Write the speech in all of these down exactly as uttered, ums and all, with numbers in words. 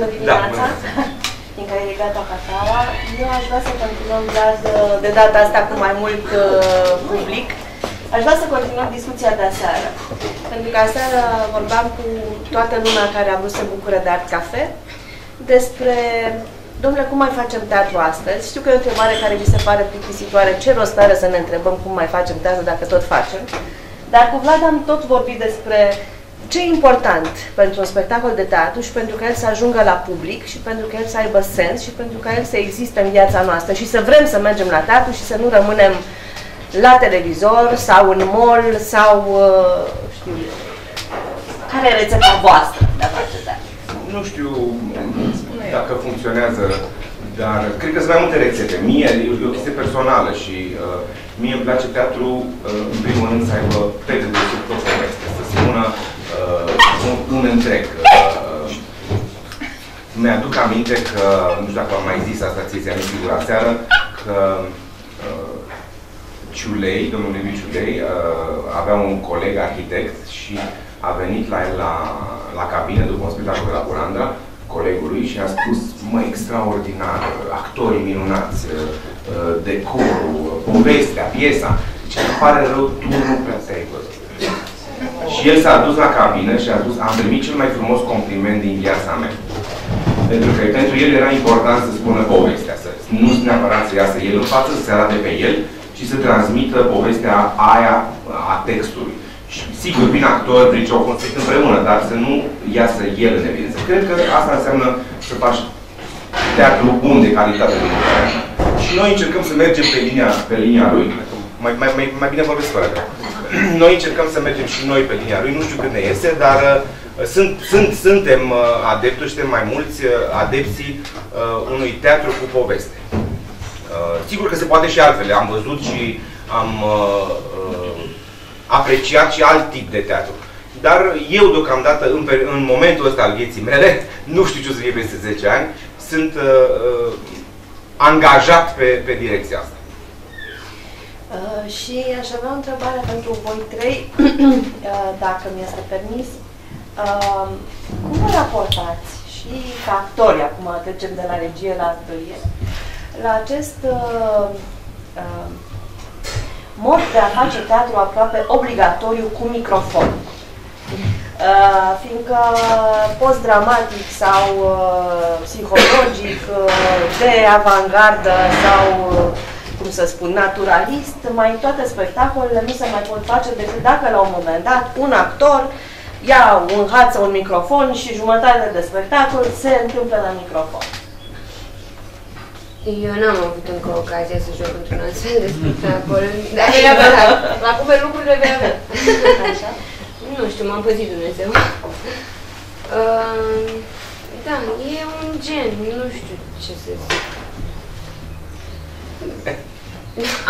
Bună dimineața! Da, din care e legată Hacaua. Eu aș vrea să continuăm de data asta cu mai mult uh, public. Aș vrea să continuăm discuția de aseară. Pentru că aseară vorbeam cu toată lumea care a vrut să bucură de Art Cafe despre, domnule, cum mai facem teatru astăzi? Știu că e o întrebare care mi se pare plictisitoare. Ce rost are să ne întrebăm cum mai facem teatru dacă tot facem? Dar cu Vlad am tot vorbit despre ce e important pentru un spectacol de teatru și pentru că el să ajungă la public și pentru că el să aibă sens și pentru că el să existe în viața noastră și să vrem să mergem la teatru și să nu rămânem la televizor sau în mall sau, uh, știu eu, care e rețeta voastră de a face teatru? Nu știu dacă funcționează, dar cred că sunt mai multe rețete. Mie, e o chestie personală și uh, mie îmi place teatru, uh, în primul rând, să aibă textul de sub tot să se pună Uh, un întreg. Uh, Mi-aduc aminte că, nu știu dacă am mai zis asta, ți-ai amintit sigur aseară, că uh, Ciulei, domnul Liviu Ciulei, uh, avea un coleg arhitect și a venit la el la, la cabină după un spectacol de la Curandra, colegului, și a spus, mă, extraordinar, actorii minunați, uh, decorul, povestea, piesa. Deci, îmi pare rău, tu nu prea te-ai văzut. Și el s-a dus la cabină și a spus, am primit cel mai frumos compliment din viața mea. Pentru că pentru el era important să spună povestea, să nu neapărat să iasă el în față, să se arate pe el, ci să transmită povestea aia a textului. Și sigur, vin actori, deci au construit împreună, dar să nu iasă el în evidență. Cred că asta înseamnă să faci teatru bun de calitate din viața mea. Și noi încercăm să mergem pe linia, pe linia lui. Mai, mai, mai, mai bine vorbesc fără. Noi încercăm să mergem și noi pe linia lui, nu știu cât ne iese, dar uh, sunt, sunt, suntem uh, adepți, suntem mai mulți uh, adepții uh, unui teatru cu poveste. Uh, sigur că se poate și altfel. Am văzut și am uh, uh, apreciat și alt tip de teatru. Dar eu, deocamdată, în, în momentul ăsta al vieții mele, nu știu ce o să fie peste zece ani, sunt uh, uh, angajat pe, pe direcția asta. Uh, și aș avea o întrebare pentru voi trei, uh, dacă mi-este permis. Uh, cum vă raportați și ca actori, acum trecem de la regie la actorie, la acest uh, uh, mod de a face teatru aproape obligatoriu cu microfon? Uh, fiindcă post-dramatic sau uh, psihologic, uh, de avangardă sau uh, cum să spun, naturalist, mai toate spectacolele nu se mai pot face decât dacă la un moment dat un actor ia în hață un microfon și jumătate de spectacol se întâmplă la microfon. Eu n-am avut încă ocazia să joc într-un astfel de spectacol, dar la cum lucrurile vei avea. Așa? Nu știu, m-am păzit Dumnezeu. Uh, da, e un gen, nu știu ce să zic.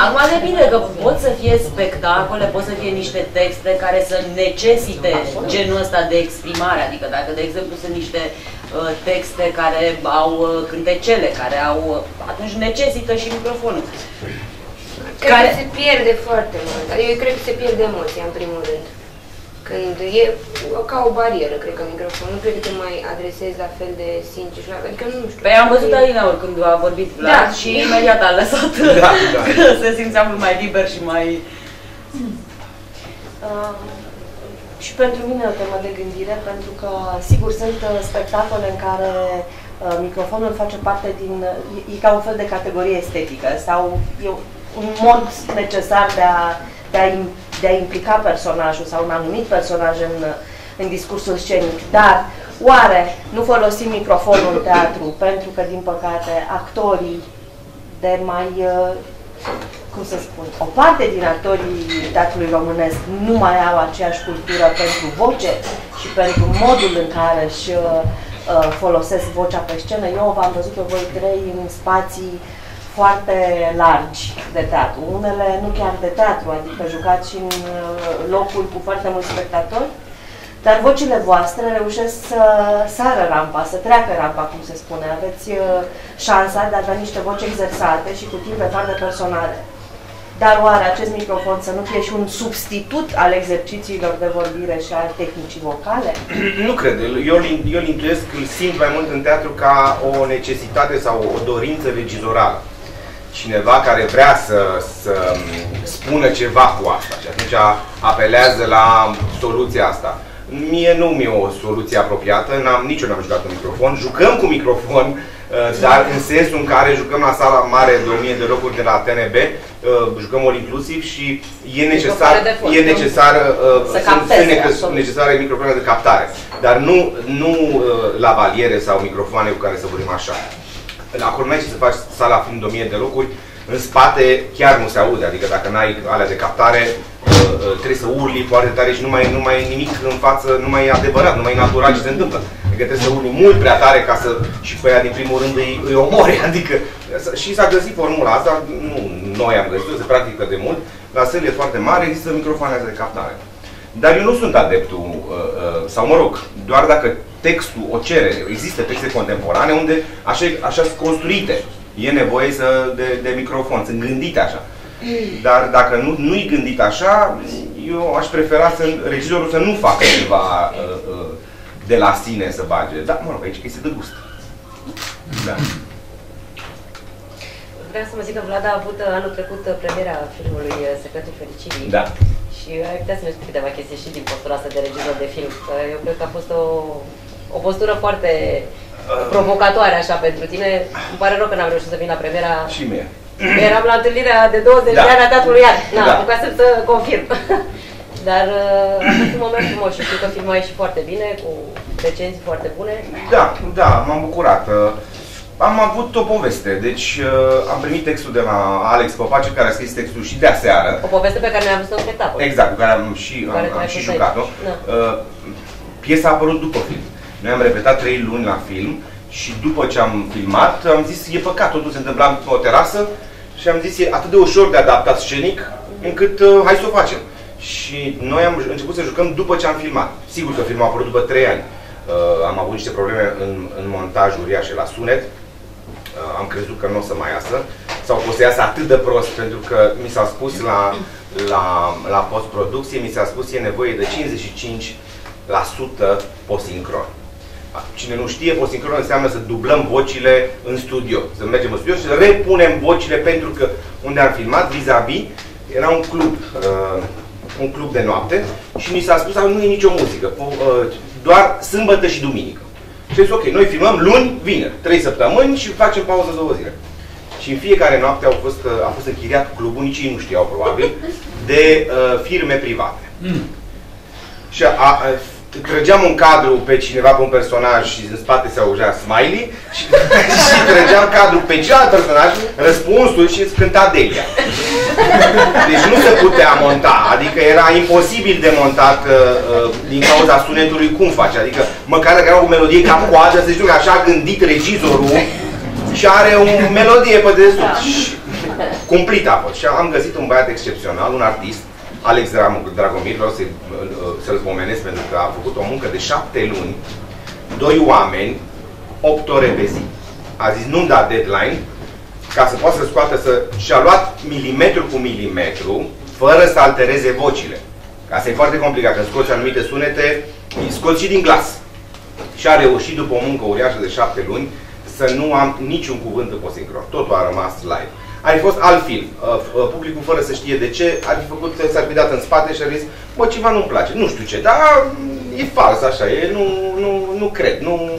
Acum depinde că pot să fie spectacole, pot să fie niște texte care să necesite genul ăsta de exprimare. Adică dacă, de exemplu, sunt niște uh, texte care au uh, cântecele, care au... Uh, atunci necesită și microfonul. Cred care... că se pierde foarte mult. Eu cred că se pierde emoția, în primul rând. Când e ca o barieră, cred că, microfonul. Nu cred că te mai adresezi la fel de sincer. Adică nu știu. Păi am văzut Alina când a vorbit Vlad, da, și imediat a lăsat, da, da. Că se simțea mult mai liber și mai... Uh, și pentru mine o temă de gândire, pentru că, sigur, sunt spectacole în care uh, microfonul face parte din... E, e ca un fel de categorie estetică sau e un mod necesar de a... De a, de a implica personajul sau un anumit personaj în, în discursul scenic. Dar oare nu folosim microfonul în teatru pentru că, din păcate, actorii de mai, cum să spun, o parte din actorii teatrului românesc nu mai au aceeași cultură pentru voce și pentru modul în care își folosesc vocea pe scenă? Eu v-am văzut pe voi trei în spații foarte largi de teatru. Unele nu chiar de teatru, adică jucați și în locuri cu foarte mulți spectatori, dar vocile voastre reușesc să sară rampa, să treacă rampa, cum se spune. Aveți șansa de a avea niște voci exersate și cu timp pe de personale. Dar oare acest microfon să nu fie și un substitut al exercițiilor de vorbire și al tehnicii vocale? Nu cred. Eu îl intuiesc, îl simt mai mult în teatru ca o necesitate sau o dorință regizorală. Cineva care vrea să, să spună ceva cu asta și atunci apelează la soluția asta. Mie nu mi-e o soluție apropiată, n-am, nici eu n-am jucat un microfon. Jucăm cu microfon, dar în sensul în care jucăm la sala mare de o mie de locuri de la T N B, jucăm all inclusiv și e necesar, e necesar să capteze, sunt necesare microfoane de captare, dar nu, nu lavaliere sau microfoane cu care să vorbim așa. Acolo n-ai ce să faci sala fiind de o mie de locuri, în spate chiar nu se aude, adică dacă n-ai alea de captare, trebuie să urli foarte tare și nu mai, nu mai e nimic în față, nu mai e adevărat, nu mai e natural ce se întâmplă. Adică trebuie să urli mult prea tare ca să și pe aia din primul rând îi, îi omori, adică și s-a găsit formula asta, nu noi am găsit-o, se practică de mult, la sălile foarte mari există microfoane de captare. Dar eu nu sunt adeptul, sau mă rog, doar dacă textul o cere, există texte contemporane unde așa, așa sunt construite, e nevoie să, de, de microfon, sunt gândite așa. Dar dacă nu, nu-i gândit așa, eu aș prefera să regizorul să nu facă ceva uh, uh, de la sine să bage. Dar, mă rog, aici este de gust. Da. Vreau să mă zic că Vlad a avut anul trecut premiera filmului Secretul Fericirii. Da. Și ai putea să ne spui câteva chestii și din postura asta de regizor de film. Eu cred că a fost o, o postură foarte provocatoare așa pentru tine. Îmi pare rău că n-am reușit să vin la premiera. Și mie. Eram la întâlnirea de douăzeci da. de ani a teatrului iar. Na, da. Ca să confirm. Dar a fost un moment frumos și știu că filmul a ieșit foarte bine, cu recenzii foarte bune. Da, da, m-am bucurat. Am avut o poveste, deci am primit textul de la Alex Popace, care a scris textul și de aseară. O poveste pe care ne-am văzut în spectacol. Exact, care am și, am, am și jucat-o. Piesa a apărut după film. Noi am repetat trei luni la film și după ce am filmat, am zis, e păcat, totul se întâmpla pe o terasă. Și am zis, e atât de ușor de adaptat scenic, încât uh, hai să o facem. Și noi am început să jucăm după ce am filmat. Sigur că filmul a apărut după trei ani. Uh, am avut niște probleme în, în montaj uriașe la sunet. Uh, am crezut că nu o să mai iasă. Sau că o să iasă atât de prost, pentru că mi s-a spus la, la, la post-producție, mi s-a spus, e nevoie de cincizeci și cinci la sută post-sincron. Cine nu știe, post-sincron înseamnă să dublăm vocile în studio. Să mergem în studio și să repunem vocile, pentru că unde am filmat, vis-a-vis, era un club, uh, un club de noapte și mi s-a spus că nu e nicio muzică, uh, doar sâmbătă și duminică. Și zis, ok, noi filmăm luni, vineri, trei săptămâni și facem pauză două zile. Și în fiecare noapte au fost, uh, a fost închiriat clubul, nici ei nu știau probabil, de uh, firme private. Mm. Și a, a, trăgeam un cadru pe cineva, pe un personaj și în spate se auzea smiley și, și trăgeam cadru pe celălalt personaj, răspunsul și îți cânta Delia. Deci nu se putea monta, adică era imposibil de montat uh, din cauza sunetului cum faci, adică măcar dacă era o melodie ca coadă, să știu că așa a gândit regizorul și are o melodie pe desubt și cumplit a fost. Și am găsit un băiat excepțional, un artist, Alex Dragomir, vreau să-l să pomenesc pentru că a făcut o muncă de șapte luni, doi oameni, opt ore pe zi. A zis, nu-mi da deadline, ca să poată să scoată, să... și-a luat milimetru cu milimetru, fără să altereze vocile. Asta e foarte complicat, că scoți anumite sunete, scoți și din glas. Și a reușit, după o muncă uriașă de șapte luni, să nu am niciun cuvânt în post-sincron. Totul a rămas live. Ar fi fost alt film. Publicul, fără să știe de ce, ar fi făcut, s-ar fi dat în spate și ar fi zis, bă, ceva nu-mi place, nu știu ce, dar e fals, așa, e, nu, nu, nu cred, nu...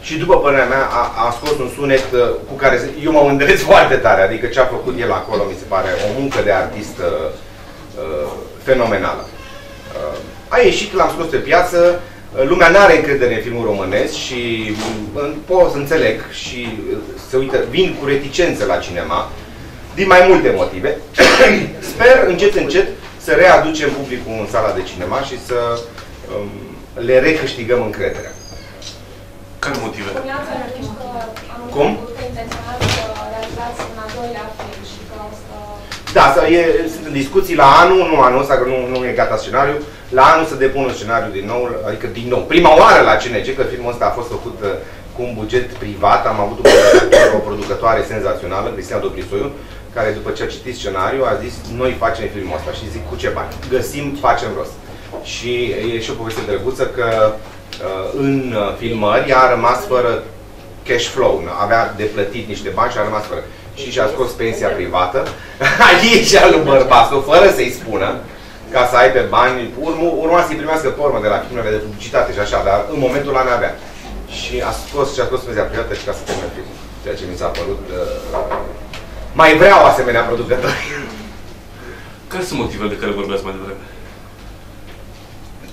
Și după părerea mea, a, a scos un sunet cu care eu mă mândresc foarte tare, adică ce a făcut el acolo, mi se pare o muncă de artist uh, fenomenală. Uh, a ieșit, l-am scos pe piață, lumea nu are încredere în filmul românesc și pot să înțeleg și se uită, vin cu reticență la cinema, din mai multe motive. Sper încet, încet să readucem publicul în sala de cinema și să um, le recâștigăm încrederea. Care motive? Cum? Da, e, sunt în discuții la anul, nu anul ăsta, că nu, nu e gata scenariul. La anul să depun un scenariu din nou, adică din nou, prima oară la C N C, că filmul ăsta a fost făcut cu un buget privat, am avut o producătoare senzațională, Cristina Dobrisoiu, care după ce a citit scenariu a zis noi facem filmul ăsta și zic cu ce bani? Găsim, facem rost. Și e și o poveste drăguță că în filmări a rămas fără cash flow, avea de plătit niște bani și a rămas fără. Și și-a scos pensia privată aici al lui bărbatul, fără să-i spună, ca să aibă bani. Urma să-i primească pe urmă de la filmele de publicitate și așa, dar în momentul ăla n-avea. Și a scos și a scos pensia privată și ca să termine filmul. Ceea ce mi s-a părut... Uh, mai vreau asemenea producători. Care sunt motivele de care vorbeați mai devreme?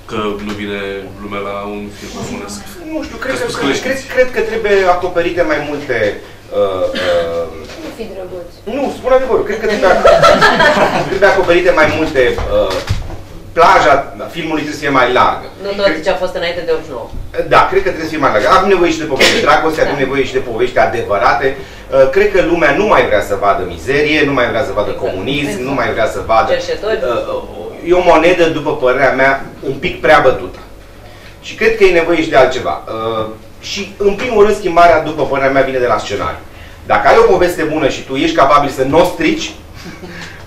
Că nu vine lumea la un film românesc? Nu știu, cred că, că, cred, cred că trebuie acoperite mai multe... Uh, uh, nu fi drăguț. Nu, spun adevărul. Cred că trebuie, trebuie acoperite mai multe... Uh, plaja filmului trebuie să fie mai largă. Nu tot cred... ce a fost înainte de optzeci și nouă. Da, cred că trebuie să fie mai largă. Avem nevoie și de povești de dragoste, avem da. nevoie și de povești adevărate. Uh, cred că lumea nu mai vrea să vadă mizerie, nu mai vrea să vadă exact. comunism, exact. nu mai vrea să vadă... Cerșetori. Uh, e o monedă, după părerea mea, un pic prea bătută. Și cred că e nevoie și de altceva. Uh, și, în primul rând, schimbarea, după părerea mea, vine de la scenariu. Dacă ai o poveste bună și tu ești capabil să nu o strici,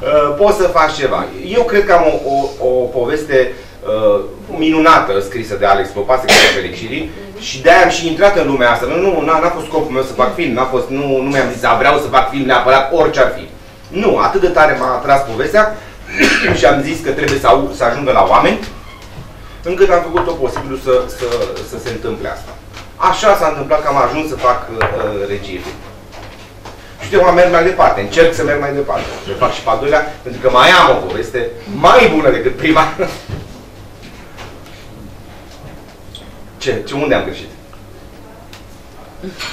Uh, poți să faci ceva. Eu cred că am o, o, o poveste uh, minunată scrisă de Alex Popace, Secretul Fericirii, și de-aia am și intrat în lumea asta. Nu, n-a fost scopul meu să fac film, n-a fost, nu, nu mi-am zis, a, vreau să fac film neapărat, orice ar fi. Nu, atât de tare m-a atras povestea și am zis că trebuie să, să ajungă la oameni, încât am făcut tot posibilul să, să, să se întâmple asta. Așa s-a întâmplat că am ajuns să fac uh, regie. Știu, eu merg mai departe, încerc să merg mai departe. Le fac și pe al doilea, pentru că mai am o poveste mai bună decât prima. Ce? Ce? Unde am greșit?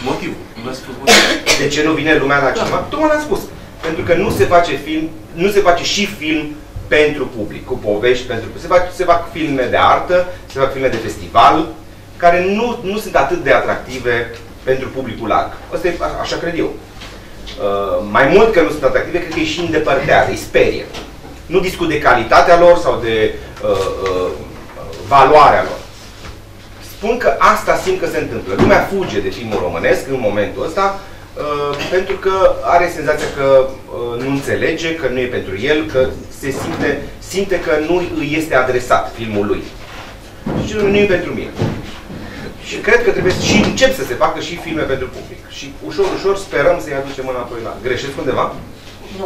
Motivul. Nu l-a spus motivul. De ce nu vine lumea la cinema? Da. Tocmai l-am spus. Pentru că nu se face film, nu se face și film pentru public, cu povești pentru... Se fac, se fac filme de artă, se fac filme de festival, care nu, nu sunt atât de atractive pentru publicul larg. Asta e, a, așa cred eu. Uh, mai mult că nu sunt atractive, cred că îi și îndepărtează, îi sperie. Nu discut de calitatea lor sau de uh, uh, valoarea lor. Spun că asta simt că se întâmplă. Lumea fuge de filmul românesc în momentul ăsta uh, pentru că are senzația că uh, nu înțelege, că nu e pentru el, că se simte, simte că nu îi este adresat filmul lui. Și nu e pentru mine. Și cred că trebuie și încep să se facă și filme pentru public. Și ușor, ușor sperăm să-i aducem înapoi la... Greșesc undeva? Nu.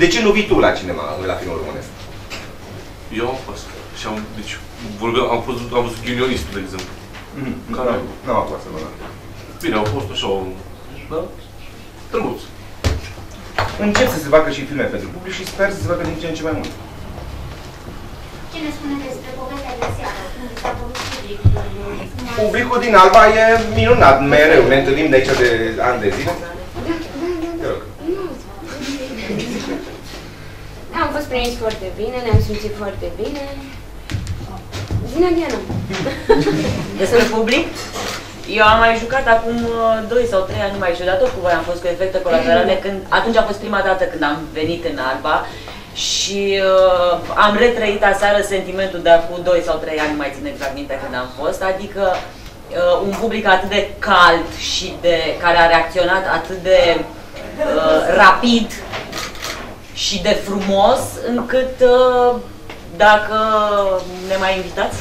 De ce nu vii tu la cinema, la filmul românesc? Eu am fost. Și am... Deci, vorbeam, am fost, am văzut Ghinionistul, de exemplu. Mm-hmm. Care... Nu am fost să văd. Bine, au fost așa o... Da? Drăguț. Încep să se facă și filme pentru public și sper să se facă din ce în ce mai mult. Ce ne spune despre povestea de seară? Când s-a povestit publicul? Publicul din Alba e minunat, mereu. Ne întâlnim de aici de ani de zile. Te rog. Am fost primiți foarte bine, ne-am simțit foarte bine. Bună, Diana! Sunt public? Eu am mai jucat acum doi sau trei ani mai jucat, tot cu voi am fost cu efecte colaterale. Când, atunci a fost prima dată când am venit în Alba. Și uh, am retrăit aseară sentimentul de acum doi sau trei ani, nu mai țin exact minte când am fost, adică uh, un public atât de cald și de, care a reacționat atât de uh, rapid și de frumos, încât uh, dacă ne mai invitați,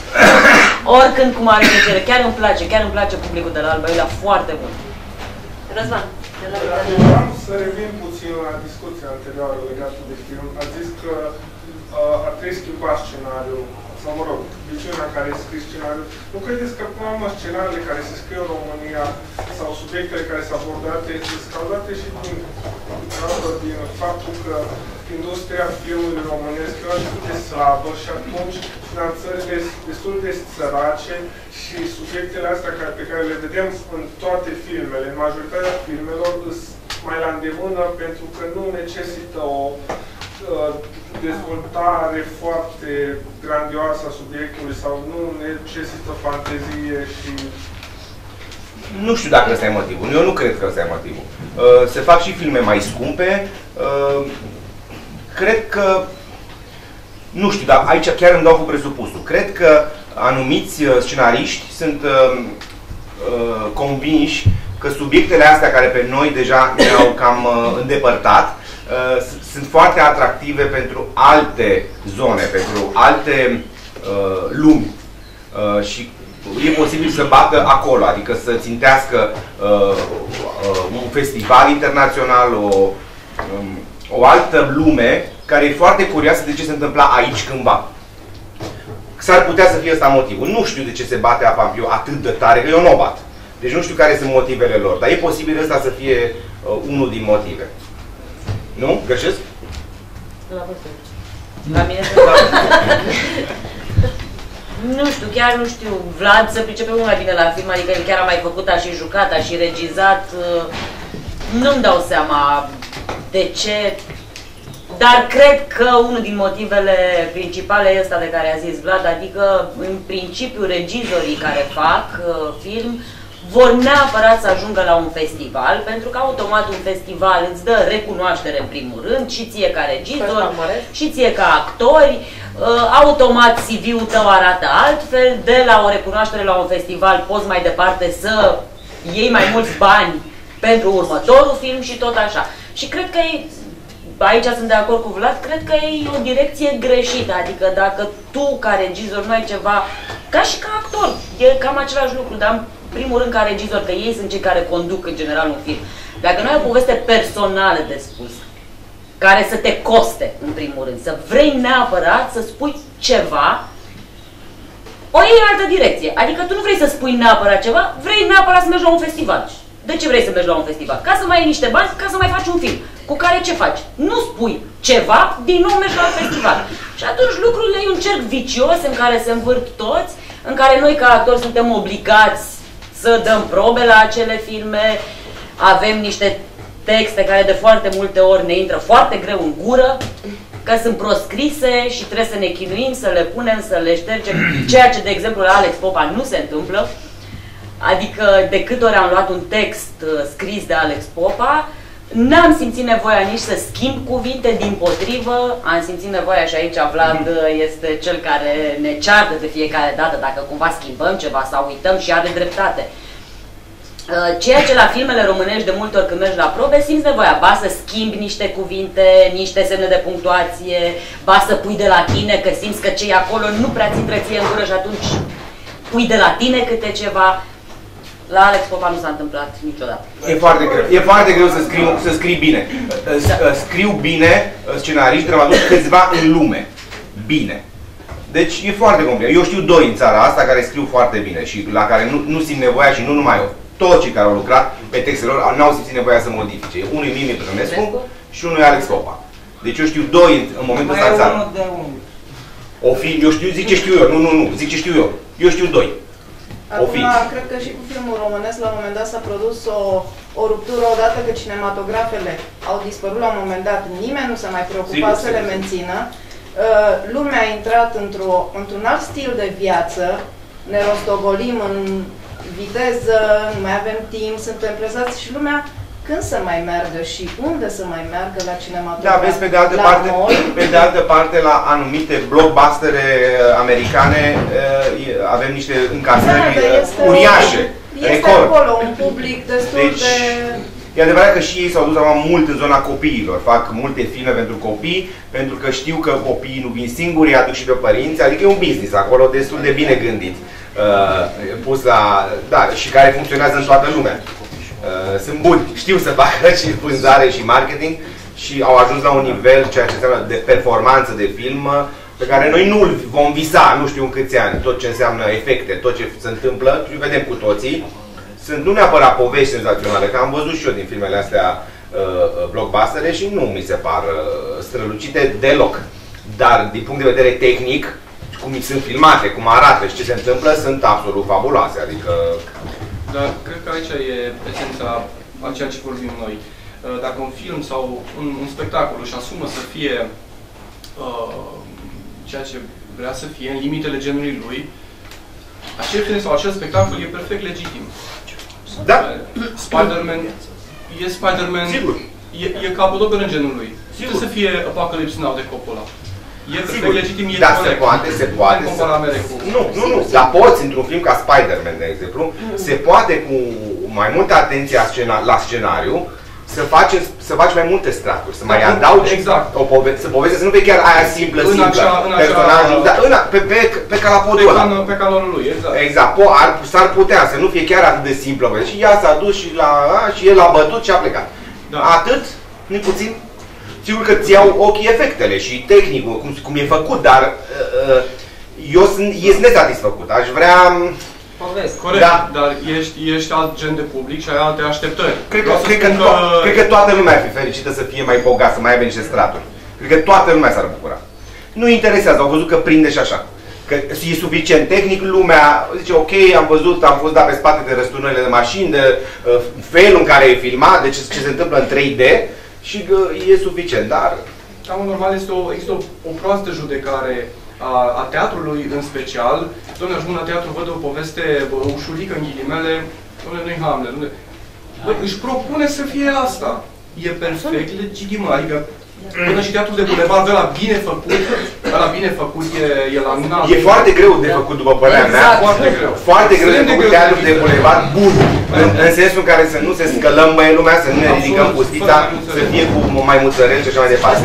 oricând cu mare plăcere, chiar îmi place, chiar îmi place publicul de la Alba Iulia, foarte bun. Răzvan. Vreau să revin puțin la discuția anterioară legată de film. A zis că uh, ar trebui schimbat scenariul, sau mă rog, viziunea care e scris scenariul. Nu credeți că până la urmă scenariile care se scriu în România sau subiectele care s-au abordat sunt scaudate și din, din faptul că industria filmului românesc e destul de slabă și atunci finanțările sunt destul de sărace și subiectele astea care, pe care le vedem în toate filmele, în majoritatea filmelor, sunt mai la îndemână pentru că nu necesită o uh, dezvoltare foarte grandioasă a subiectului sau nu necesită fantezie și... Nu știu dacă ăsta e motivul. Eu nu cred că ăsta e motivul. Uh, se fac și filme mai scumpe. Uh, Cred că, nu știu, dar aici chiar îmi dau cu presupusul. Cred că anumiți scenariști sunt uh, uh, convinși că subiectele astea care pe noi deja ne-au cam uh, îndepărtat, uh, sunt foarte atractive pentru alte zone, pentru alte uh, lumi uh, și e posibil să bată acolo, adică să țintească uh, uh, un festival internațional, o, um, o altă lume care e foarte curioasă de ce se întâmpla aici cândva. S-ar putea să fie ăsta motivul. Nu știu de ce se bate apa în viu atât de tare, că eu nu o bat. Deci nu știu care sunt motivele lor, dar e posibil ăsta să fie uh, unul din motive. Nu? Greșesc? La vârstă. La mine se Nu știu, chiar nu știu. Vlad se pricepe mult mai bine la film, adică el chiar a mai făcut, a și jucat, a și regizat. Nu-mi dau seama de ce, dar cred că unul din motivele principale este ăsta de care a zis Vlad, adică în principiu regizorii care fac film vor neapărat să ajungă la un festival, pentru că automat un festival îți dă recunoaștere în primul rând, și ție ca regizor, și ție ca actori, automat C V-ul tău arată altfel, de la o recunoaștere la un festival poți mai departe să iei mai mulți bani pentru următorul film și tot așa. Și cred că e, aici sunt de acord cu Vlad, cred că e o direcție greșită, adică dacă tu ca regizor nu ai ceva, ca și ca actor, e cam același lucru, dar primul rând ca regizor, că ei sunt cei care conduc în general un film. Dacă nu ai o poveste personală de spus, care să te coste, în primul rând, să vrei neapărat să spui ceva, o iei în altă direcție. Adică tu nu vrei să spui neapărat ceva, vrei neapărat să mergi la un festival. De ce vrei să mergi la un festival? Ca să mai iei niște bani, ca să mai faci un film. Cu care ce faci? Nu spui ceva, din nou mergi la un festival. Și atunci lucrurile e un cerc vicios în care se învârt toți, în care noi ca actori suntem obligați să dăm probe la acele filme, avem niște texte care de foarte multe ori ne intră foarte greu în gură, că sunt proscrise și trebuie să ne chinuim, să le punem, să le ștergem, ceea ce de exemplu la Alex Popa nu se întâmplă, adică de câte ori am luat un text scris de Alex Popa, n-am simțit nevoia nici să schimb cuvinte, din potrivă, am simțit nevoia și aici Vlad este cel care ne ceartă de fiecare dată dacă cumva schimbăm ceva sau uităm și are dreptate. Ceea ce la filmele românești de multe ori când mergi la probe simți nevoia, ba să schimbi niște cuvinte, niște semne de punctuație, ba să pui de la tine că simți că cei acolo nu prea ți trec ție în gură și atunci pui de la tine câte ceva. La Alex Popa nu s-a întâmplat niciodată. E foarte greu. E foarte greu să scriu, să scriu bine. Scriu bine scenariști, dramaturgi, câțiva în lume. Bine. Deci e foarte complicat. Eu știu doi în țara asta care scriu foarte bine și la care nu, nu simt nevoia și nu numai eu. Toți cei care au lucrat pe textele lor n-au simțit nevoia să modifice. Unul e Mimi Brănescu și unul e Alex Popa. Deci eu știu doi în, în momentul ăsta în țară. O fi, eu știu, zice știu eu. Nu, nu, nu, zice știu eu. Eu știu doi. Acum, cred că și cu filmul românesc, la un moment dat s-a produs o, o ruptură, odată că cinematografele au dispărut la un moment dat, nimeni nu s-a mai preocupat sigur, să sigur. le mențină, uh, lumea a intrat într-un alt stil de viață, ne rostogolim în viteză, nu mai avem timp, suntem presați și lumea când să mai meargă și unde să mai meargă la cinematograf. Da, vezi, pe de altă, la parte, pe de altă parte, la anumite blockbustere americane avem niște încasări da, uriașe, este record. Este acolo un public destul deci, de... E adevărat că și ei s-au dus acum mult în zona copiilor. Fac multe filme pentru copii, pentru că știu că copiii nu vin singuri, îi aduc și pe părinți, adică e un business acolo destul de bine gândit. Uh, pus la... Da, și care funcționează în toată lumea. Uh, sunt buni, știu să facă și vânzare și marketing și au ajuns la un nivel, ceea ce înseamnă de performanță de film, pe care noi nu-l vom visa, nu știu în câți ani, tot ce înseamnă efecte, tot ce se întâmplă, și vedem cu toții. Sunt nu neapărat povești senzaționale, că am văzut și eu din filmele astea uh, blockbustere și nu mi se par uh, strălucite deloc. Dar din punct de vedere tehnic, cum sunt filmate, cum arată și ce se întâmplă, sunt absolut fabuloase, adică... Dar cred că aici e esența a ceea ce vorbim noi. Dacă un film sau un, un spectacol își asumă să fie uh, ceea ce vrea să fie, în limitele genului lui, acel film sau acel spectacol e perfect legitim. Da. Spider-Man e Spider-Man, e, e capodoperă în genul lui. Trebuie să fie Apocalypse Now de Coppola. E sigur, legitim, e da, se poate, se poate. Se... Nu, nu, nu. Dar poți, într-un film ca Spider-Man, de exemplu, mm. se poate cu mai multă atenție la, scena... la scenariu să faci, să faci mai multe straturi, să mai adaugi exact. o pove să poveste, să nu pe chiar aia simplă, în simplă, acea, în personajul, dar în a, pe, pe, pe calapodul ăla. Pe calonul lui, exact. Exact, s-ar putea să nu fie chiar atât de simplă, și ea s-a dus și, la, și el a bătut și a plecat. Da. Atât, nu puțin, sigur că ți iau ochii efectele și tehnicul, cum, cum e făcut, dar eu sunt, ești nesatisfăcut, aș vrea... Corect, da. Dar ești, ești alt gen de public și ai alte așteptări. Cred că, cred, că, că... To cred că toată lumea ar fi fericită să fie mai bogat, să mai aibă niște straturi. Cred că toată lumea s-ar bucura. Nu interesează, au văzut că prinde și așa. Că e suficient tehnic, lumea zice ok, am văzut, am fost dat pe spate de răsturnările de mașini, de uh, felul în care e filmat, de ce, ce se întâmplă în trei D și uh, e suficient, dar... Dar normal este o, există o, o proastă judecare A, a teatrului în special. Doamne, ajung la teatru, văd o poveste bă, ușurică în ghilimele, doamne, nu-i Hamlet, doamne. Bă, își propune să fie asta. E perfect legitimă, adică până și teatrul de bulevard, ăla bine făcut, ăla bine făcut e, e la mâna. E foarte greu de făcut, după părerea mea. Exact. Foarte greu. Foarte greu de făcut teatrul de bulevard bun. În, în sensul în care să nu se scălăm mai lumea, să nu ne ridicăm pustița, să fie cu mai mulțărel și așa mai departe.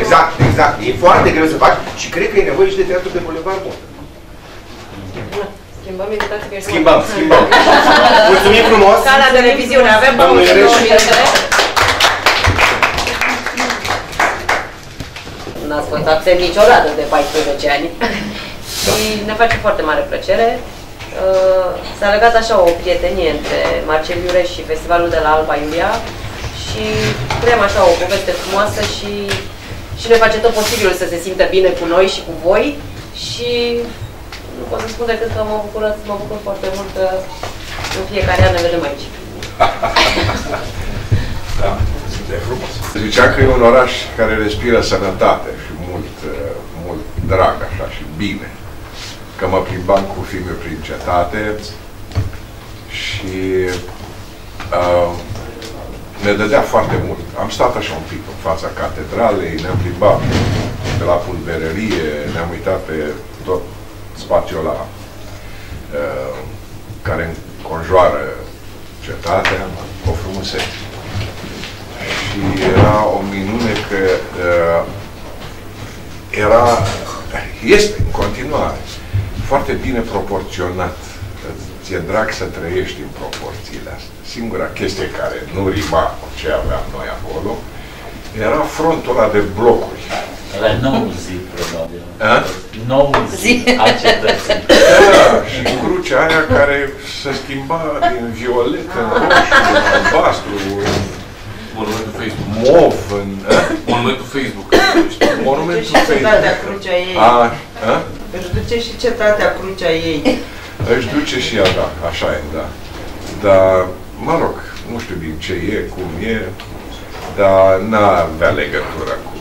Exact, exact. E foarte greu să faci și cred că e nevoie și de teatru de bulevard bun. Schimbăm invitația că ești Schimbăm, schimbăm. Mulțumim frumos! Sala de reviziune, avem două mii douăzeci. N-ați contat niciodată de paisprezece ani și ne face foarte mare plăcere. S-a legat așa o prietenie între Marcel Iures și festivalul de la Alba Iulia și creăm așa o poveste frumoasă și, și ne face tot posibilul să se simtă bine cu noi și cu voi și nu pot să spun decât că mă bucur, mă bucur foarte mult că în fiecare an ne vedem aici. Da. De frumos. Ziceam că e un oraș care respiră sănătate și mult, mult drag, așa, și bine. Că mă plimbam cu filme prin cetate și uh, ne dădea foarte mult. Am stat așa un pic în fața catedralei, ne-am plimbat pe la pulvererie, ne-am uitat pe tot spațiul ăla uh, care înconjoară cetatea, o frumusețe. Și era o minune că uh, era, este în continuare foarte bine proporționat. Ți-e drag să trăiești în proporțiile astea. Singura chestie care nu rima cu ce aveam noi acolo era frontul ăla de blocuri. Era noul zi, probabil. A? Noul zi a cetății. Da, și crucea aia care se schimba din violet în roșu, în albastru, monumentul Facebook. Mov în... Monumentul Facebook. Monumentul Facebook. Își duce și cetatea crucea ei. Își duce și ea, da. Așa e, da. Dar, mă rog, nu știu din ce e, cum e, dar n-avea legătură cu,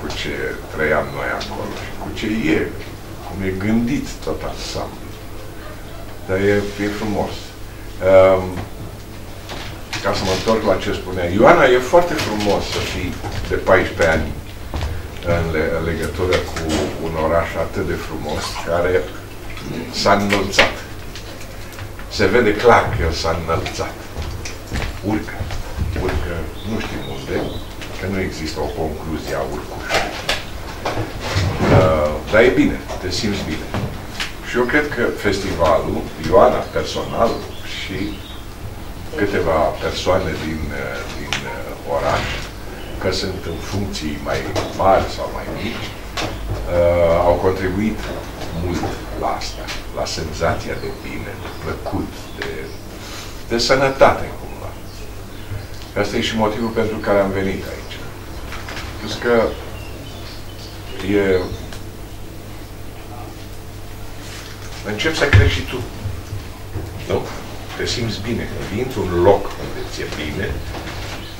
cu ce trăiam noi acolo și cu ce e, cum e gândit tot ansamblu. Dar e, e frumos. Um, Ca să mă întorc la ce spunea Ioana, e foarte frumos să fii de paisprezece ani în, le în legătură cu un oraș atât de frumos, care s-a înălțat. Se vede clar că el s-a înălțat. Urcă. Urcă, nu știm unde, că nu există o concluzie a urcușului. Uh, dar e bine, te simți bine. Și eu cred că festivalul, Ioana personal și câteva persoane din, din oraș, că sunt în funcții mai mari sau mai mici, uh, au contribuit mult la asta, la senzația de bine, de plăcut, de, de sănătate, cumva. Asta e și motivul pentru care am venit aici. Pentru că e... Începi să crezi și tu. Nu? Te simți bine, vii într-un loc unde ți-e bine,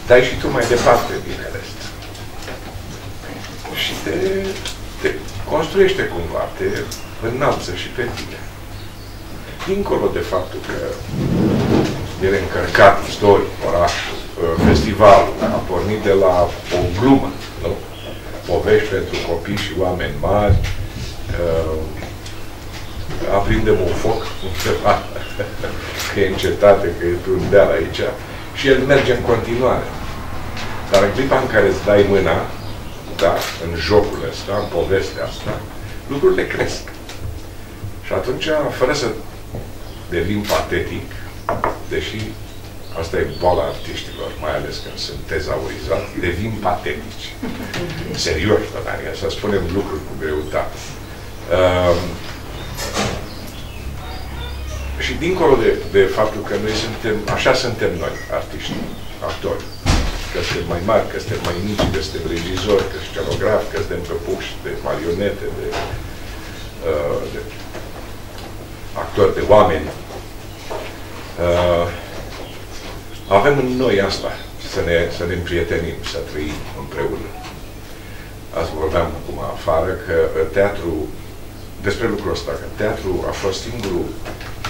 dai și tu mai departe binele ăsta. Și te, te construiește cumva, te înalță și pe tine. Dincolo de faptul că e încărcat istoric, orașul, festivalul, a pornit de la o glumă, nu? Povești pentru copii și oameni mari, aprindem un foc, undeva, că e în cetate, că e pe un deal aici, și el merge în continuare. Dar în clipa în care îți dai mâna, da, în jocul ăsta, în povestea asta, lucrurile cresc. Și atunci, fără să devin patetic, deși asta e boala artiștilor, mai ales când sunt tezaurizați, devin patetici. Serios, Dania, să spunem lucruri cu greutate. Uh, și dincolo de, de faptul că noi suntem, așa suntem noi, artiști, actori, că suntem mai mari, că suntem mai mici, că suntem regizori, că scenografi, că suntem căpuși de marionete, de, uh, de actori, de oameni. Uh, Avem în noi asta, să ne, să ne împrietenim, să trăim împreună. Azi vorbeam acum afară că teatru, despre lucrul ăsta, că teatru a fost singurul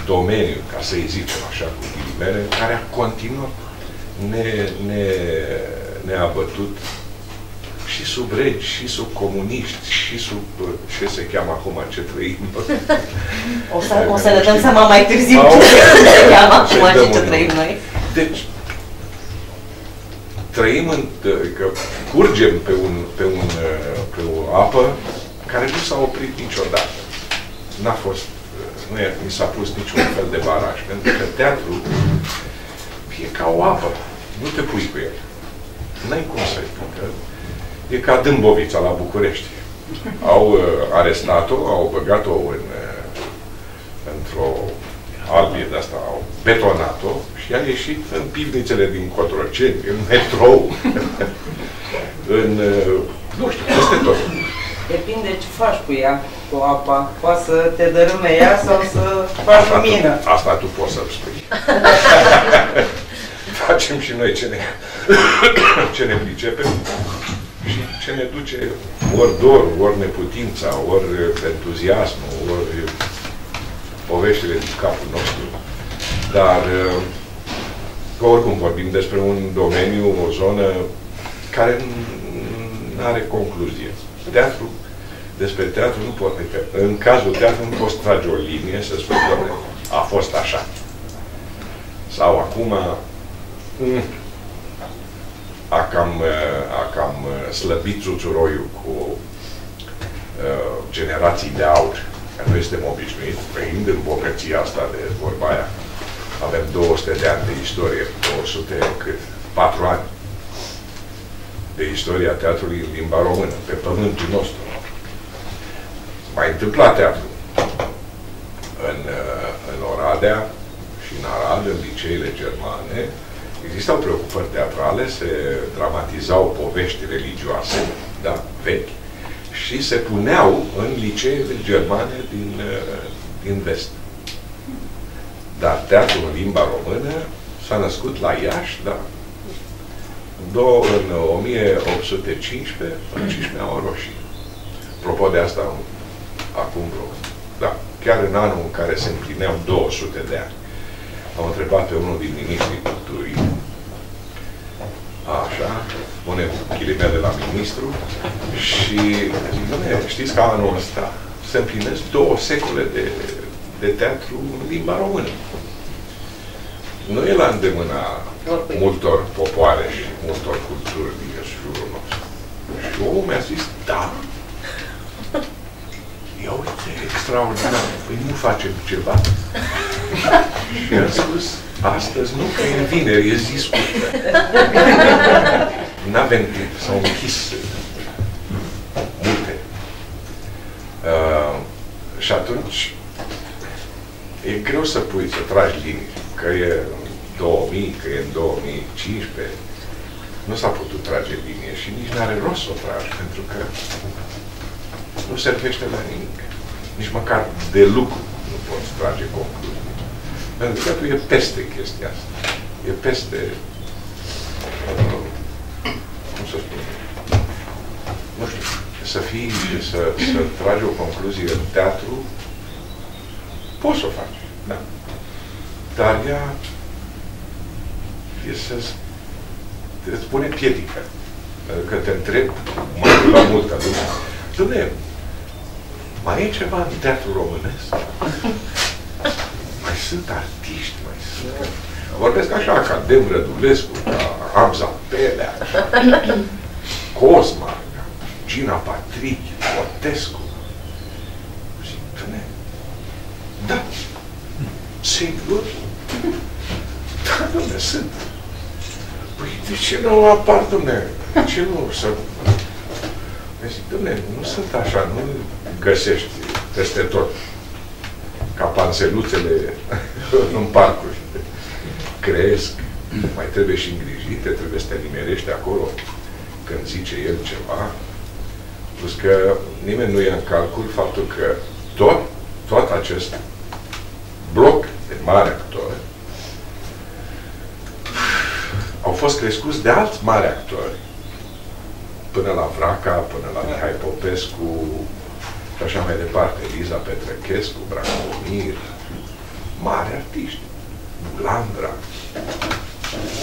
domeniu, ca să-i zicem așa cu ghilimele, care a continuat ne, ne, neabătut și sub regi, și sub comuniști, și sub ce se cheamă acum, ce trăim. O să, o să ne dăm seama mai târziu ce se cheamă acum și ce trăim noi. Deci, trăim, în, că curgem pe, un, pe, un, pe o apă care nu s-a oprit niciodată. N-a fost, nu e, mi s-a pus niciun fel de baraj. Pentru că teatrul e ca o apă. Nu te pui cu el. N-ai cum să-i pui. E ca Dâmbovița la București. Au uh, arestat-o, au băgat-o în, uh, într-o albie de asta, au betonat-o și a ieșit în pivnițele din Cotroceni, în metrou, în, nu știu, peste tot. Depinde ce faci cu ea, cu apa. Poate să te dărâme ea sau să faci lumină. Asta tu poți să-mi spui. Facem și noi ce ne, ce ne pricepem și ce ne duce ori dor, ori neputința, ori entuziasmul, ori poveștile din capul nostru. Dar, că oricum vorbim despre un domeniu, o zonă care nu are concluzie. Teatru, despre teatru nu poate, în cazul teatru nu poți trage o linie să spui, doamne, a fost așa. Sau acum a cam, a cam slăbit țuțuroiul cu generații de aur. Că noi suntem obișnuiți, trăind în bogăția asta de vorba aia. Avem două sute de ani de istorie, două sute, cât, patru ani de istoria teatrului în limba română, pe pământul nostru. Mai întâmpla teatru în, în Oradea și în Arad, în liceile germane, existau preocupări teatrale, se dramatizau povești religioase, da, vechi, și se puneau în liceele germane din, din vest. Dar teatrul în limba română s-a născut la Iași, da, în o mie opt sute cincisprezece, în cincisprezecea roșie. Apropo de asta, acum vreo, da, chiar în anul în care se împlineau două sute de ani, am întrebat pe unul din ministrii culturii, așa, pune ghilimele la ministru și zic, dom'le, știți că anul ăsta se împlinesc două secole de, de teatru în limba română. Nu e la îndemâna oricum multor popoare și multor culturi din jurul nostru. Și omul mi-a zis, da. Ia uite, extraordinar. Păi nu facem ceva. Și am spus, astăzi nu, că e vineri, e zi scurtă. N-avem timp, s-au închis multe. Uh, și atunci, e greu să pui, să tragi linii. Că e în două mii, că e în două mii cincisprezece. Nu s-a putut trage linie și nici n-are rost să o tragi, pentru că nu servește la nimic. Nici măcar de lucru nu poți trage concluzii. Pentru că tu e peste chestia asta. E peste, uh, cum să spun, nu știu, să fii, să, să tragi o concluzie în teatru, poți să o faci, da. Dar ea e să îți pune piedică. Că te întreb, mă duc la multă lume, Dumnezeu, mai e ceva în teatru românesc? Mai sunt artiști, mai sunt Vorbesc așa, ca Dem Rădulescu, ca Amza Pelea, Cosma, Gina Patrici, Cotescu. Zic, Tune, da, sigur, da, domne, sunt. Păi, de ce nu apar, domne? De ce nu să... Păi zic, domne, nu sunt așa, nu găsești peste tot. Ca panseluțele în parcuri. Cresc, mai trebuie și îngrijite, trebuie să te nimerești acolo când zice el ceva. Plus că nimeni nu ia în calcul faptul că tot, tot acest bloc de mari actori au fost crescuți de alți mari actori. Până la Vraca, până la Mihai Popescu, și așa mai departe, Eliza Petrechescu, Dragomir, mari artiști, Curandra.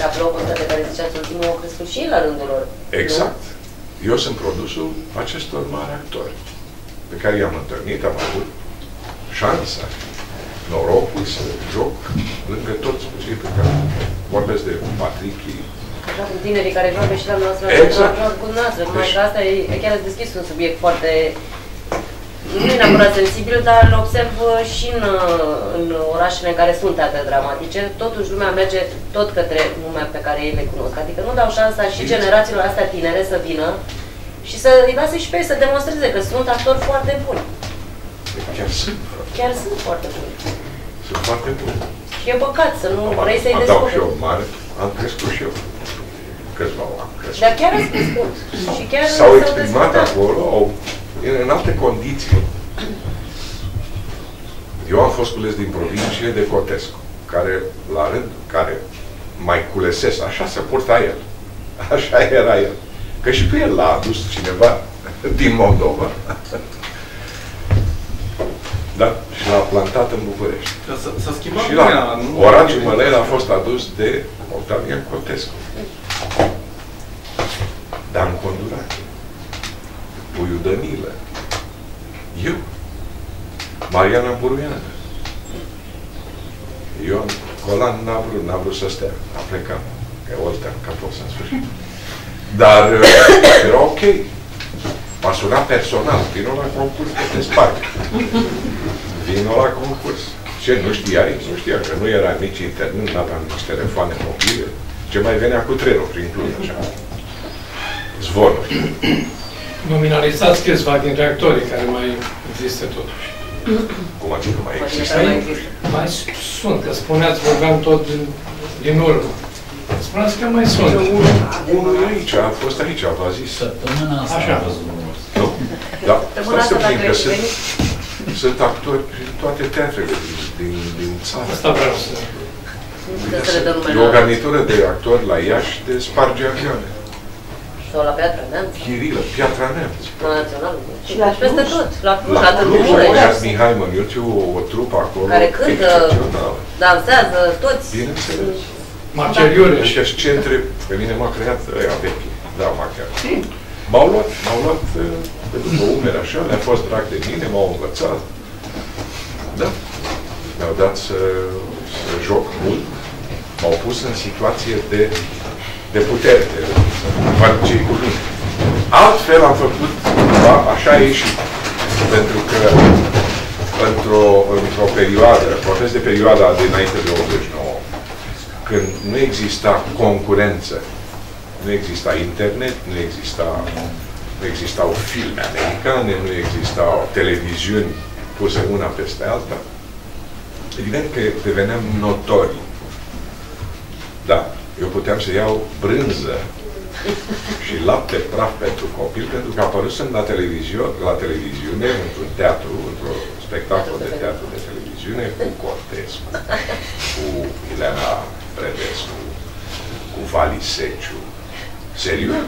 La propunerea pe care ziceați ultimul, au crescut și la rândul lor. Exact. Nu? Eu sunt produsul acestor mari actori pe care i-am întâlnit, am avut șansa, norocul să joc lângă toți cei pe care vorbesc de Patrichi. Așa cu tinerii care joacă și la noastră, exact. Joacă cu noastră. Deci, că asta e, chiar ați deschis un subiect foarte... Nu e neapărat sensibil, dar îl observ și în, în orașele în care sunt teatre dramatice. Totuși, lumea merge tot către lumea pe care ei le cunosc. Adică nu dau șansa și generațiilor astea tinere să vină și să îi lase și pe ei să demonstreze că sunt actori foarte buni. Chiar sunt. Chiar sunt foarte buni. Sunt foarte buni. Și e păcat să nu am, vrei să-i descoperi. Am dat și eu mare, am crescut și eu. Câțiva am crescut. Dar chiar ați crescut. Și chiar s-au exprimat acolo, au... în alte condiții. Eu am fost cules din provincie de Cotescu, care, la rând, care mai culesesc, așa se purta el. Așa era el. Că și pe el l-a adus cineva din Moldova. Da? Și l-a plantat în București. S-a schimbat și la Oragiu Mălel a fost adus de Octavian Cotescu. Dar în Condurate. Puiu Danilă, eu, Mariana Buruiană, Ion Colan n-a vrut, n-a vrut să stea, a plecat, că olteam, că pot să-mi sfârșit. Dar era ok, m-a sunat personal, vino la concurs, că te sparg. Vino la concurs. Ce, nu știai? Nu știa, că nu era nici internet, nu aveam nici telefoane mobile, ce mai venea cu trenul prin Cluj, așa, zvonuri. Nominalizați câțiva dintre actorii care mai există totuși. Cum adică mai există? Mai, mai sunt, că spuneați, vorbeam tot din, din urmă. Spuneați că mai sunt. Unul aici, a fost aici, v-a zis. Săptămâna asta așa. A văzut. Nu, dar stați să plin, că sunt, sunt actori prin toate teatrele din, din, din țară. Asta vreau să... E o garnitură de actori la Iași de sparge avioane. Sau la Piatra Neamț. Chirilă, Piatra Neamț. La Naționalul. Și la peste tot. La Cluj, la Târgu Mureș. Mihai Măniuțiu, o trupă acolo. Care cântă, dansează, toți. Bineînțeles. Marcel Iures. Și așa centre, pe mine m-a creat ăia vechi. Da, m-a creat. M-au luat, m-au luat pe după umeri așa, le-a fost drag de mine, m-au învățat. Da. Mi-au dat să joc mult. M-au pus în situație de de putere, de fac cei cu mine. Altfel am făcut, da, așa a ieșit. Pentru că într-o într-o perioadă, vorbesc de perioada de înainte de optzeci și nouă, când nu exista concurență, nu exista internet, nu exista, nu existau filme americane, nu existau televiziuni puse una peste alta, evident că deveneam notori. Da. Eu puteam să iau brânză și lapte praf pentru copil, pentru că apărusem la, la televiziune, într-un teatru, într-un spectacol de teatru de televiziune, cu Cortescu, cu Ileana Brănescu, cu Valiseciu. Serios?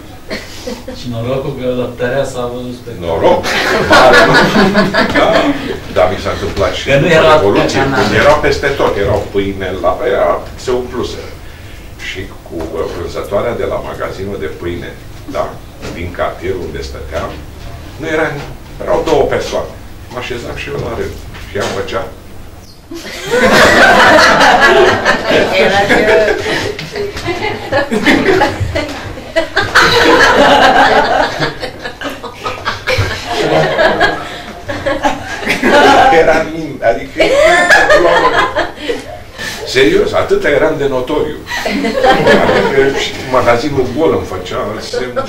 Și norocul că la Tereasa a văzut pe... Noroc? Mare, da, dar mi s-a întâmplat și în Revoluție. Erau peste tot, erau pâine, lapte, se umpluse. Și cu vânzătoarea de la magazinul de pâine, da, din cartierul unde stăteam, nu era, erau două persoane. Mă așezam și eu la rând. Și ea îmi făcea. Era ce... Era min, adică... Serios, atâta eram de notoriu. Adică magazinul gol îmi făcea semn.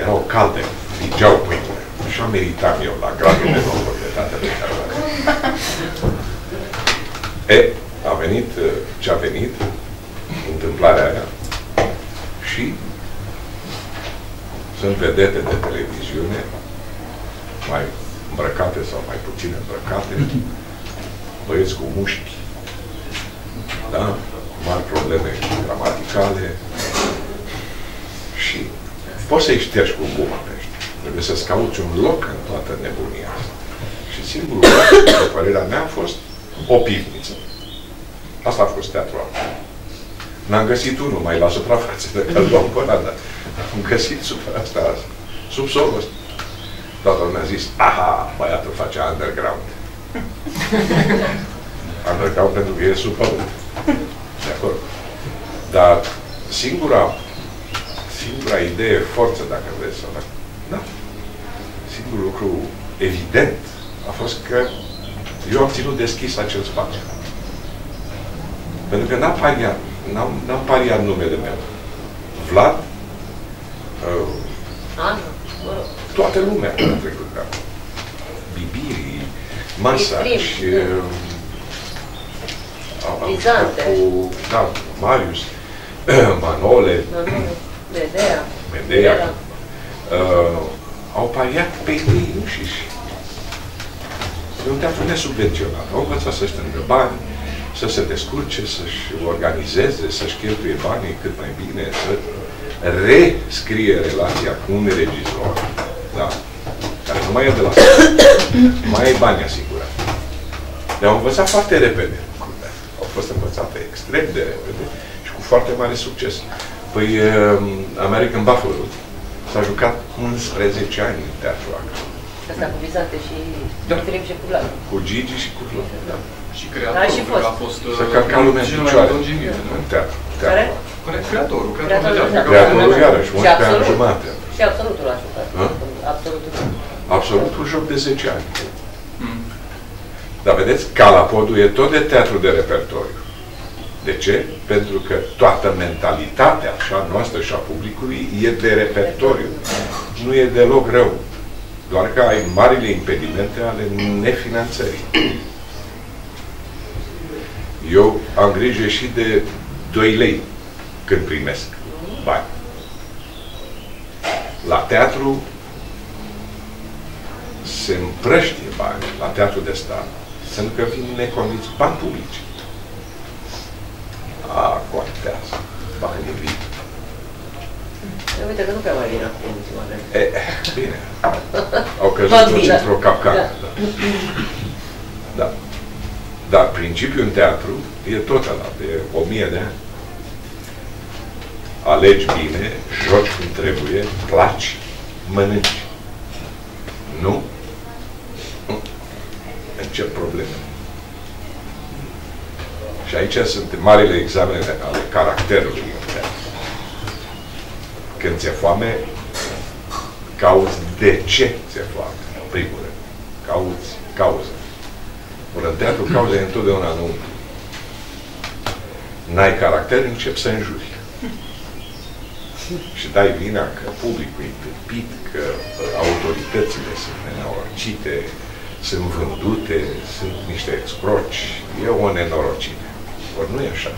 Erau calde, vigeau pâinile. Așa meritam eu la gradul de notorietate pe care aveam. E, a venit ce a venit, întâmplarea aia. Și sunt vedete de televiziune, mai îmbrăcate sau mai puțin îmbrăcate, băieți cu mușchi, da? Mari probleme gramaticale și poți să-i ștergi cu guma pe ăștia. Trebuie să-ți cauți un loc în toată nebunia asta. Și singurul loc, după părerea mea, a fost o pivniță. Asta a fost teatrul. N-am găsit unul mai la suprafață, dacă îl luam până, dar am găsit sub asta, sub solul ăsta. Toată lumea a zis, aha, băiatul face underground. Underground pentru că e sub pământ. De acord. Dar singura, singura idee, forță, dacă vreți să... Da. Singurul lucru evident a fost că eu am ținut deschis acel spațiu. Pentru că n-am pariat, n-am pariat numele meu. Vlad, uh, toată lumea a trecut de acolo. Bibirii, masaj, cu, da, Marius, Manole, Medea, Medea uh, au pariat pe ei înșiși. E un teatru nesubvenționat. Au învățat să-și strângă bani, să se descurce, să-și organizeze, să-și cheltuie banii cât mai bine, să rescrie relația cu un regizor, da, care nu mai e de la mai e bani asigurat. Le-au învățat foarte repede. Au fost învățate extrem de repede și cu foarte mare succes. Păi, American Buffalo s-a jucat unsprezece ani în teatru acolo. Asta cu Bizante și da. Și cu Vlad. Cu Gigi și cu Vlad, da. Și creatorul a fost cel mai longimier în teatru. Care? Creatorul. Creatorul, iarăși, unsprezece ani jumate. Și absolutul a jucat. Absolutul. Absolutul joc de zece ani. Dar vedeți, Calapodul e tot de teatru de repertoriu. De ce? Pentru că toată mentalitatea așa noastră și a publicului e de repertoriu. Nu e deloc rău. Doar că ai marile impedimente ale nefinanțării. Eu am grijă și de doi lei când primesc bani. La teatru se împrăștie bani, la teatru de stat, pentru că vin neconviți bani publici. A, contează. Banii vin. Uite că nu prea mai vin acum, ultima vreme. E, bine. Au căzut toți într-o capcană. Da. Da. Dar principiul în teatru e tot ăla, de o mie de ani. Alegi bine, joci cum trebuie, placi, mănânci. Nu? Încep probleme. Și aici sunt marile examene ale caracterului în teatru. Când ți-e foame, cauți de ce ți-e foame, în primul rând. Cauți cauză. Ori în teatru, cauza e întotdeauna în umbru. N-ai caracter, începi să înjuri. Și dai vina că publicul e tâmpit, că autoritățile sunt nenorocite, sunt vândute, sunt niște excroci. E o nenorocire. Ori nu e așa.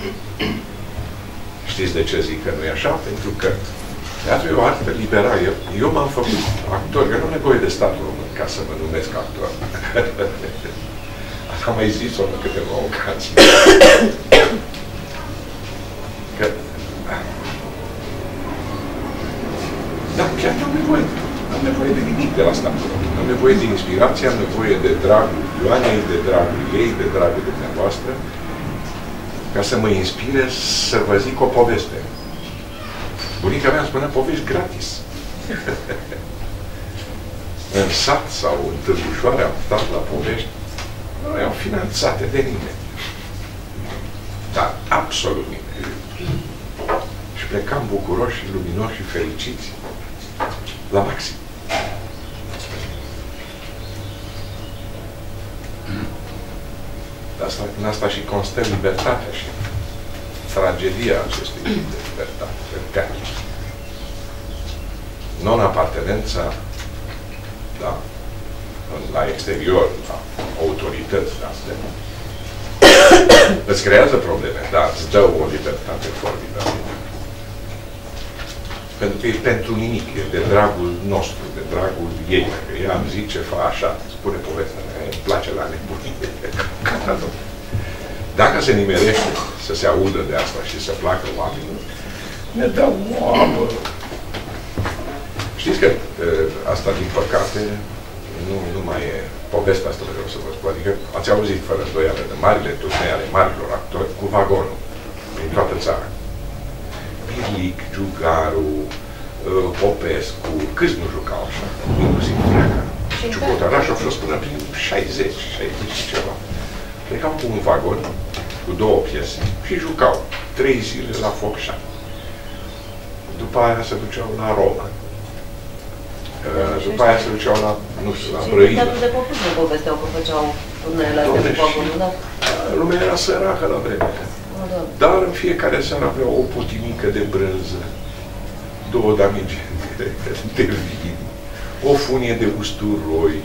Știți de ce zic că nu e așa? Pentru că teatru e o artă liberală. Eu, eu m-am făcut actor, că nu am nevoie de statul român ca să mă numesc actor. Am mai zis-o în câteva ocazii. Că... Dar chiar n-am nevoie. N-am nevoie de nimic de la statul. Am nevoie de inspirație, am nevoie de dragul Ioanei, de dragul ei, de dragul dumneavoastră, ca să mă inspire să vă zic o poveste. Bunica mea îmi spunea povești gratis. În sat sau în Târgușoare am stat la povești. nu erau finanțate de nimeni. Dar absolut nimeni. Și plecam bucuroși, luminoși și fericiți la maxim. Asta, în asta și constă libertatea și tragedia acestui tip de libertate, de non-apartenența, da, la exterior, la autorități, da, de, îți creează probleme, dar îți dă o libertate formidabilă. Pentru că e pentru nimic, e de dragul nostru, de dragul ei. Că ea îmi zice, fa așa, spune povestea mea, îmi place la nebunie. Dacă se nimerește să se audă de asta și să placă oamenilor, ne dă o apă. Știți că asta, din păcate, nu, nu mai e povestea asta pe care o să vă spun. Adică ați auzit fără îndoială de marile turnee ale marilor actori cu vagonul din toată țara. Birlic, Giugaru, Popescu, câți nu jucau așa, inclusiv pleacă. Ciucotarașul a fost până prin șaizeci, șaizeci și ceva. Plecau cu un vagon, cu două piese și jucau trei zile la Focșa. După aia se duceau la Roma. După aia se duceau la, nu știu, la Brăila. Și de Popescu nu povesteau că făceau turneele astea cu vagonul, da? Lumea era săracă la vremea. Dar în fiecare seară avea o potimică de brânză, două damigene de vin, o funie de usturoi.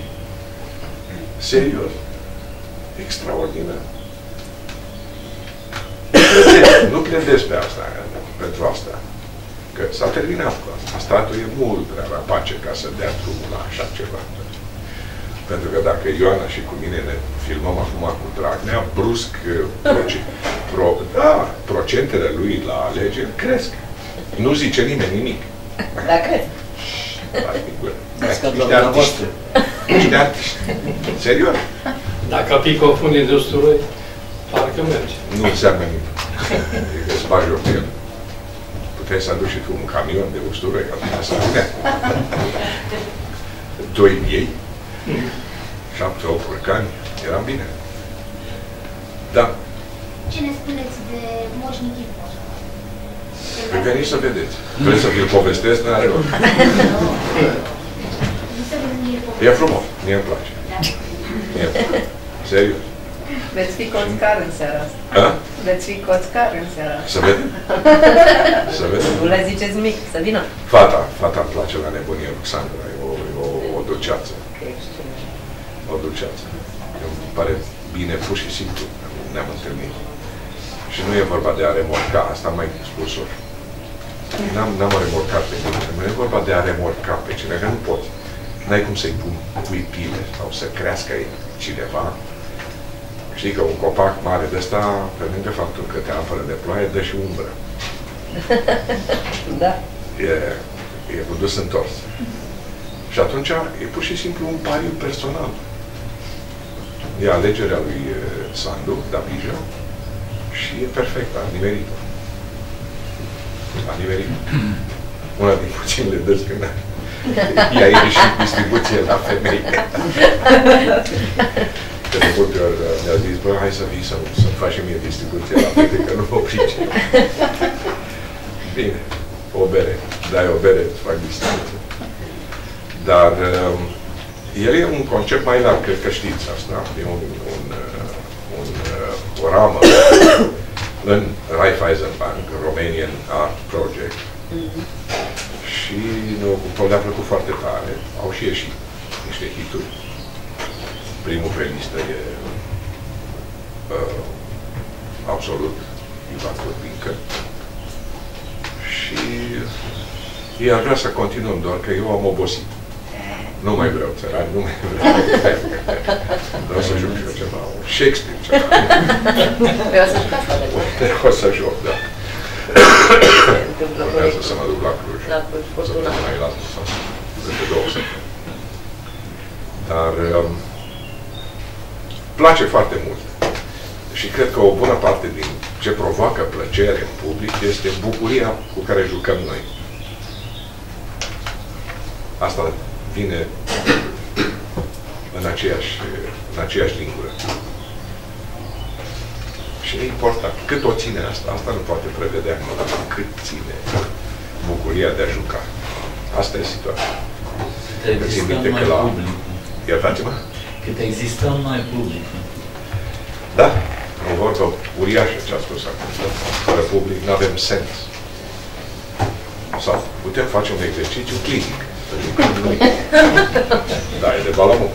Serios. Extraordinar. Nu credeți pe asta, pentru asta. Că s-a terminat cu asta. Statul e mult prea rapace ca să dea drumul la așa ceva. Pentru că dacă Ioana și cu mine ne filmăm acum cu Dragnea, brusc pro, da, procentele lui la alegeri cresc. Nu zice nimeni nimic. Dar cresc. Niște artiști. Niște artiști. Serios. Dacă pică o funie de usturoi, parcă merge. Nu înseamnă nimic. Adică îți bagi orice. Puteai să aduci și tu un camion de usturoi, ca tine să vinea. Doi miei, șapte, opt urcani, eram bine. Da. Ce ne spuneți de Moș Nichifor? Păi veniți să vedeți. Vreți să vi-l povestesc? N-are loc. E frumos, mie îmi place. Serios. Veți fi coțcar în seara asta. A? Veți fi coțcar în seara asta. Să vedem. Să vedem. Nu le ziceți mic, să vină. Fata, fata îmi place la nebunie, Alexandria. E o, o, o duceață. O duceață. Îmi pare bine, pur și simplu. Ne-am întâlnit. Și nu e vorba de a remorca. Asta am mai spus-o. N-am remorcat pe mine. Nu e vorba de a remorca pe cine, că nu pot. N-ai cum să-i pui pile sau să crească cineva. Știi că un copac mare de ăsta, pe lângă faptul că te apără de ploaie, dă și umbră. Da. E, e cu dus întors. Și atunci e pur și simplu un pariu personal. E alegerea lui Sandu, Dabija, și e perfect, a nimerit-o. A nimerit-o. Una din puținile dăți când are. Ea e și distribuție la femei. Că de multe ori mi-a zis, bă, hai să vii să-mi să faci și mie distribuție la fete, că nu mă price. Bine, o bere. Dai o bere, îți fac distribuție. Dar um, el e un concept mai larg, cred că știți asta. E un, un, un, o ramă în Raiffeisen Bank, Romanian Art Project. Și ne ocupăm, le-a plăcut foarte tare. Au și ieșit niște hituri. Primul pe listă e uh, absolut Ivan Corbincă. Și ei ar vrea să continuăm, doar că eu am obosit. Nu mai vreau țărani, nu mai vreau. Vreau să joc și eu ceva. Shakespeare ceva. Vreau să joc asta. Vreau să joc, da. Urmează să mă duc la Cluj. O să mă mai las sau de două săptămâni. Dar um, place foarte mult. Și cred că o bună parte din ce provoacă plăcere în public este bucuria cu care jucăm noi. Asta vine în aceeași, în aceeași lingură. și e important. Cât o ține asta, asta nu poate prevedea cât ține bucuria de a juca. Asta e situația. Că țin minte că la... Iertați-mă? Cât existăm noi public. Da. O vorbă uriașă ce a spus acum. Fără public nu avem sens. Sau putem face un exercițiu clinic. Da, e de balamă.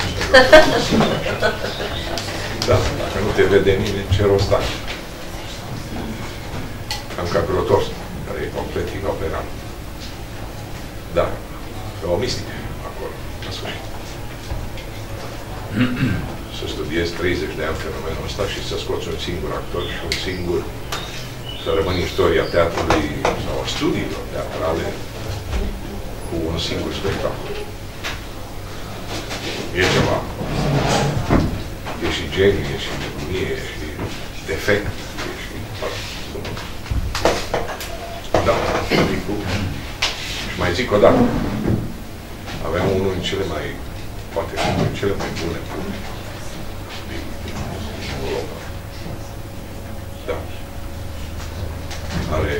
Da, dacă nu te vede nimeni, ce rost ai? Am capilotors, care e complet inoperant. Da, e o mistică acolo, în sfârșit. Să studiezi treizeci de ani fenomenul ăsta și să scoți un singur actor și un singur... să rămâni istoria teatrului sau studiilor teatrale cu un singur spectacol. E ceva. E și geniu, e și nebunie, e și defect, e și... Da, adică... Și mai zic o dată. Avem unul din cele mai... poate unul din cele mai bune public din Europa. Da. Are,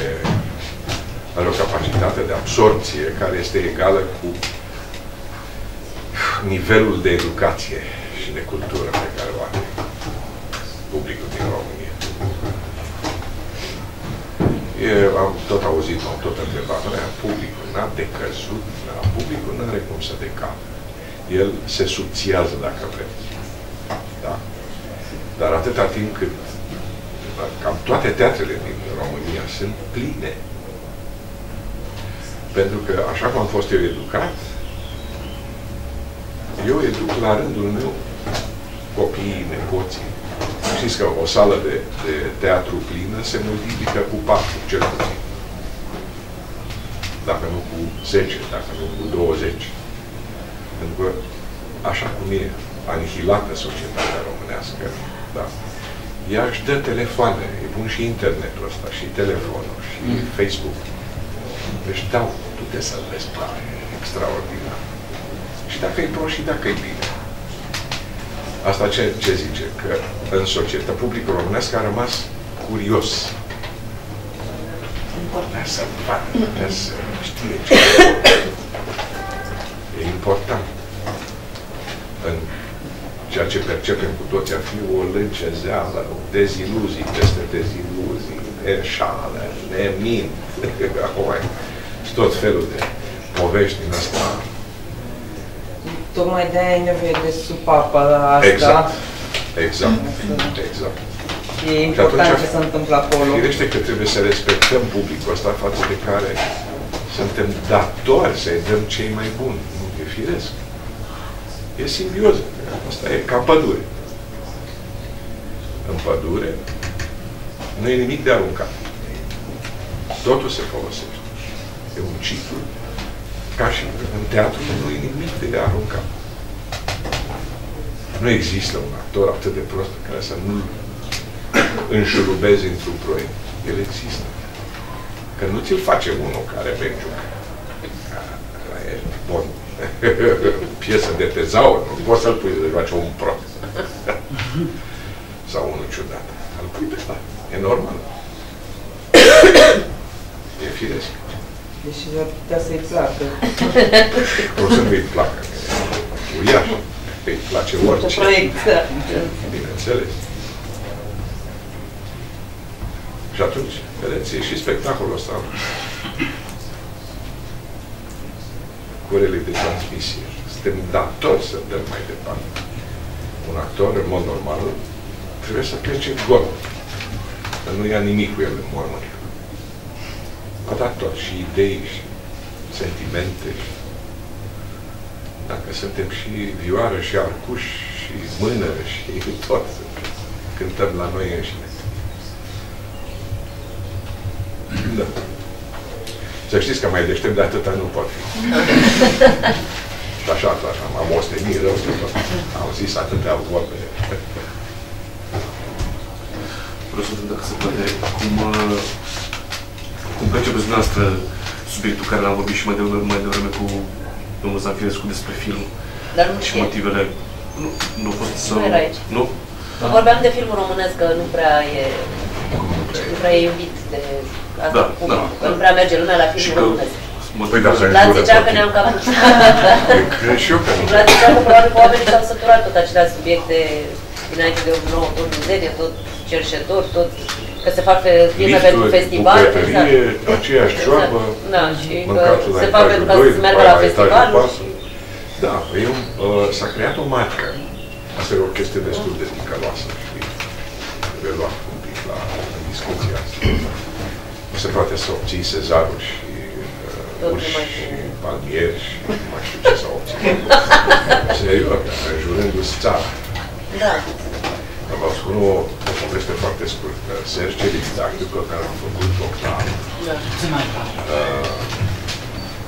are o capacitate de absorpție care este egală cu nivelul de educație și de cultură pe care o are publicul din România. Eu am tot auzit, am tot întrebat, publicul n-a decăzut, publicul n-are cum să decadă. El se subțiază, dacă vreți. Da? Dar atâta timp cât cam toate teatrele din România sunt pline. Pentru că, așa cum am fost eu educat, eu educ la rândul meu copiii, nepoții. Știți că o sală de, de teatru plină se multiplică cu patru, cel puțin. Dacă nu cu zece, dacă nu cu douăzeci. Pentru că, așa cum e anihilată societatea românească, da? Ea își dă telefoane. E bun și internetul ăsta, și telefonul, și mm. Facebook. Deci dau, puteți să-l vezi, extraordinar. Și dacă e prost, și dacă e bine. Asta ce, ce zice? Că în societate, publicul românesc a rămas curios. Vrea să vadă, vrea să știe ce e important. În ceea ce percepem cu toți a fi o lâncezeală, deziluzii peste deziluzii, eșală, nemin, tot felul de povești din asta. Tocmai de-aia ai nevoie de supapă la asta. Exact. Exact. Exact. E important ce se întâmplă acolo. Firește că trebuie să respectăm publicul ăsta față de care suntem datori să-i dăm cei mai buni. Nu e firesc. E simbioză. Asta e ca pădure. În pădure nu e nimic de aruncat. Totul se folosește. E un ciclu. Ca și în teatru nu e nimic de aruncat. Nu există un actor atât de prost care să nu înjurubezi într-un proiect. El există. Că nu ți-l face unul care benjucă. E bun. Piesă de tezaur, nu poți să-l pui să-l face un pro. Sau unul ciudat. Îl pui pe ăla. E normal. E firesc. Deși va putea să-i placă. Cum să nu-i placă? Uriaș. Îi place orice. Bineînțeles. Și atunci, vedeți, e și spectacolul ăsta. Curele de transmisie. Suntem datori să dăm mai departe. Un actor, în mod normal, trebuie să plece gol. Că nu ia nimic cu el în mormânt. A dat tot. Și idei, și sentimente. Și... Dacă suntem și vioară, și arcuș, și mână, și tot. Cântăm la noi înșine. Da. Să știți că mai deștept de atâta nu pot fi. Și așa, așa, m-am ostenit rău, am zis atâtea vorbe. Vreau să văd dacă se poate cum, cum percepeți dumneavoastră subiectul care l-am vorbit și mai devreme, mai devreme cu domnul Zanfirescu despre film. Dar nu și motivele. Nu, nu a fost să... Nu era aici. Nu? Vorbeam de filmul românesc, că nu prea e... Și nu prea e iubit de asta, da, cum, da, că da. Nu prea merge lumea la filmul românesc. Păi da, Vlad zicea că ne-am cam crezi și eu că nu. Vlad zicea că probabil că oamenii s-au săturat tot acelea subiecte dinainte de o mie nouă sute optzeci, tot cerșetor, tot că se fac filme pentru festival. Liftul, bucătărie, aceeași ciorbă, mâncatul la etajul doi, după aia la etajul patru. Da, s-a creat o marcă. Asta e o chestie destul de ticăloasă, știi? Reluat un pic la discuția asta. Nu se poate să obții Sezarul și Urși și Palmieri și nu mai știu ce s-au obținut. Serios, jurându-ți țara. Da. V-am spus o poveste foarte scurtă. Sergiu Nicolaescu, pe care am făcut local,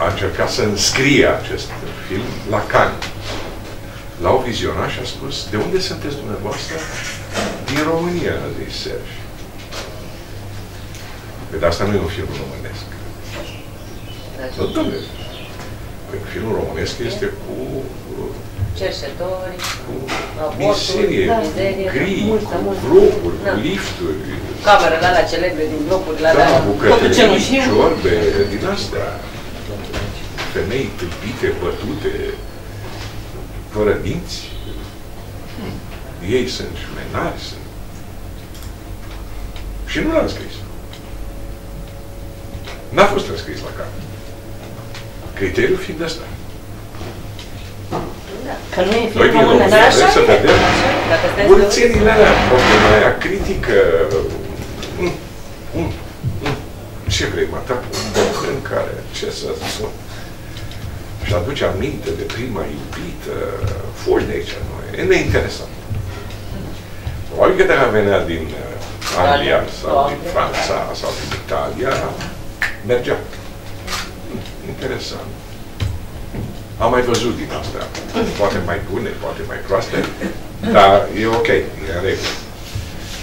a încercat să înscrie acest film la Cannes. L-au vizionat și a spus, de unde sunteți dumneavoastră? Din România, a zis Sergiu. Păi, dar asta nu e un film românesc. Nu, domnule. Filmul românesc este cu cerșetori, cu miserie, cu gri, cu blocuri, cu lifturi. Camerele alea celebre din blocurile alea. Da, bucătării, ciorbe, din astea. Femei tâmpite, bătute, fără dinți. Ei sunt șmenari, sunt. Și nu l-am scris. N-a fost înscris la cap. Criteriul fiind ăsta. Că nu e fi noi din România vrem să vedem urțenile alea, problema aia critică. Mm. Mm. Mm. Ce vrei, mă, ta? Un bătrân care, ce să spun? Și aduce aminte de prima iubită, fugi de aici, nu e? E neinteresant. Probabil că dacă venea din Anglia sau din Franța sau din Italia, mergea. Interesant. Am mai văzut din astea. Poate mai bune, poate mai proaste, dar e ok, e în regulă.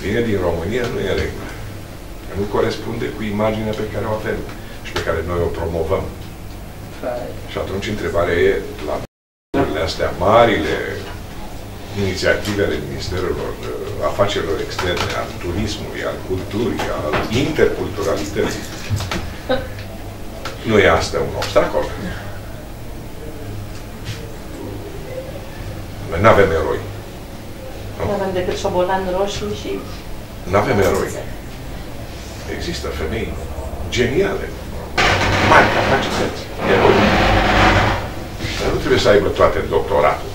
Vine din România, nu e în regulă. Nu corespunde cu imaginea pe care o avem și pe care noi o promovăm. Și atunci întrebarea e, la lucrurile astea, marile inițiative ale Ministerelor Afacerilor Externe, al turismului, al culturii, al interculturalității, nu e asta un obstacol? Noi nu avem eroi. Nu avem decât șobolan roșu și... Nu avem eroi. Există femei geniale, mari capacități, eroi. Dar nu trebuie să aibă toate doctoratul.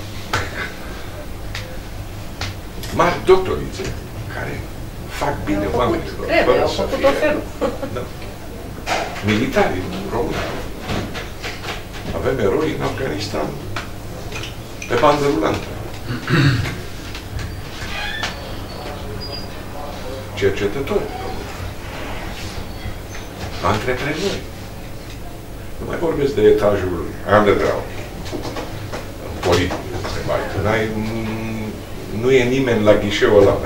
Mari doctorițe care fac bine oamenilor. Trebuie, au făcut tot felul. Militarii români. Avem eroi în Afganistan. Pe bandă rulantă. Cercetători. Antreprenori. Nu mai vorbesc de etajul underground. În politic, nu e nimeni la ghișeul ăla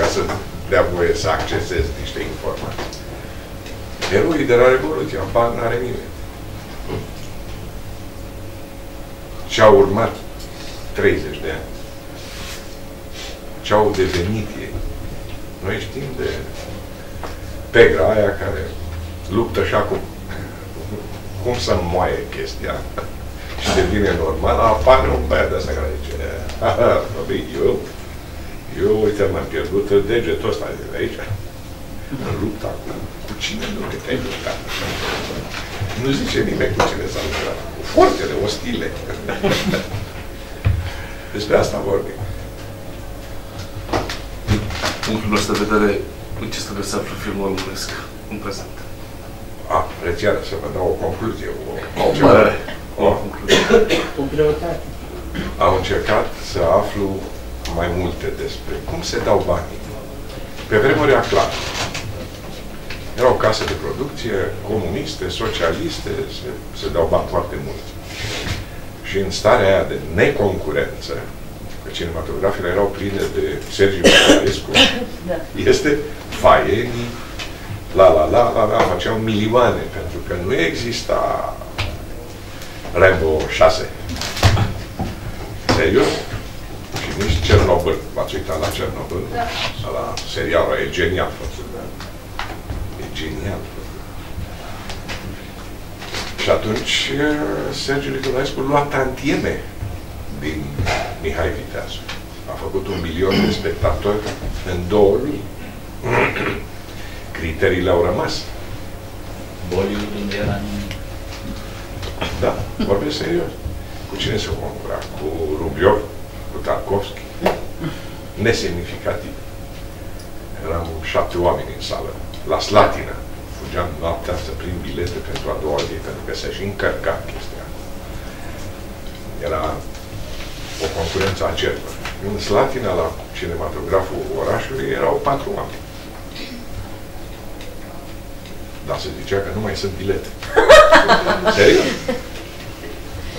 ca să dea voie să accesezi niște informații. Eroii de la Revoluție, abar n-are nimeni. Ce-au urmat treizeci de ani, ce-au devenit ei. Noi știm de pegra aia care luptă și acum. Cum să moaie chestia și devine normal, apare un băiat de asta care zice, eu, eu uite, m-am pierdut degetul ăsta de aici, în lupta acum. Cu cine nu te-ai luptat? Nu zice nimeni cu cine s-a luptat. Cu forțele ostile. Despre asta vorbim. Din punctul ăsta de vedere, în ce stăpâne se află filmul românesc în prezent? A, rețiară, să vă dau o concluzie. O concluzie. O concluzie. Au încercat să aflu mai multe despre cum se dau banii. Pe vremuri era clar. Erau case de producție comuniste, socialiste, se, se dau bani foarte mult. Și în starea aia de neconcurență, că cinematografele erau pline de Sergiu Nicolaescu, este faienii, la la la la la, făceau milioane, pentru că nu exista Rambo șase. Serios? Și nici Cernobâl. V-ați uitat la Cernobâl? Da. Sau la serialul e genial făcut. E genial. Și atunci Sergiu Nicolaescu lua tantieme din Mihai Viteazu. A făcut un milion de spectatori în două luni. Criteriile au rămas. Bollywood era. Da, vorbesc serios. Cu cine se concura? Cu Rubiov, cu Tarkovski. Nesemnificativ. Eram șapte oameni în sală, la Slatina. Fugeam noaptea să prind bilete pentru a doua zi, pentru că se și încărca chestia. Era o concurență acerbă. În Slatina, la cinematograful orașului, erau patru oameni. Dar se zicea că nu mai sunt bilete. Serios?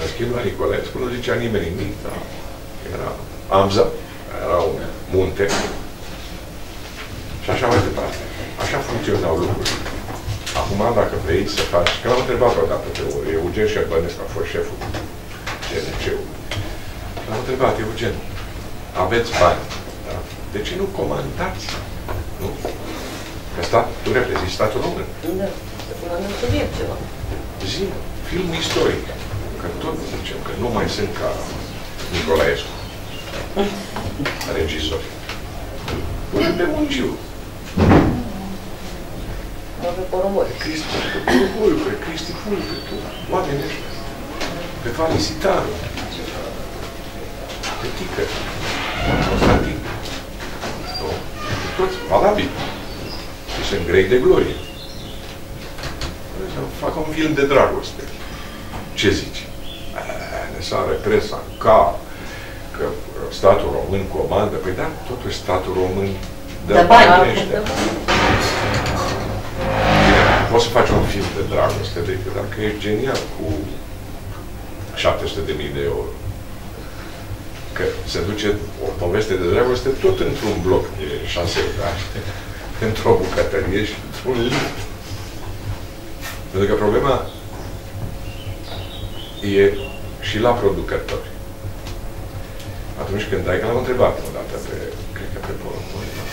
În schimb, la Nicolaescu nu zicea nimeni nimic, dar era Amza, era un munte. Și așa mai departe. Așa funcționau lucrurile. Acum, dacă vrei să faci... Că l-am întrebat odată pe Eugen Șerbănescu, a fost șeful C N C-ului. L-am întrebat, Eugen, aveți bani, da? De ce nu comandați? Nu? Că stat, tu reprezint statul român. Da, să comandăm subiect ceva. Zi, film istoric. Că tot zicem că nu mai sunt ca Nicolaescu, regizor. Punem pe Munciu. Pe Cristi Pulpe, pe Cristi Pulpe, oamenii ăștia. Pe Fanisitaru. Pe Tică. Constantin. Toți valabil. Și sunt grei de glorie. Fac un film de dragoste. Ce zici? Ne sară presa în cap că statul român comandă. Păi da, totuși statul român dă bani ăștia. Poți să faci un film de dragoste, decât dacă ești genial cu șapte sute de mii de euro. Că se duce o poveste de dragoste tot într-un bloc de șase etaje, într-o bucătărie și într-un lift. Pentru că problema e și la producători. Atunci când ai, că l-am întrebat odată pe, cred că pe Polonii,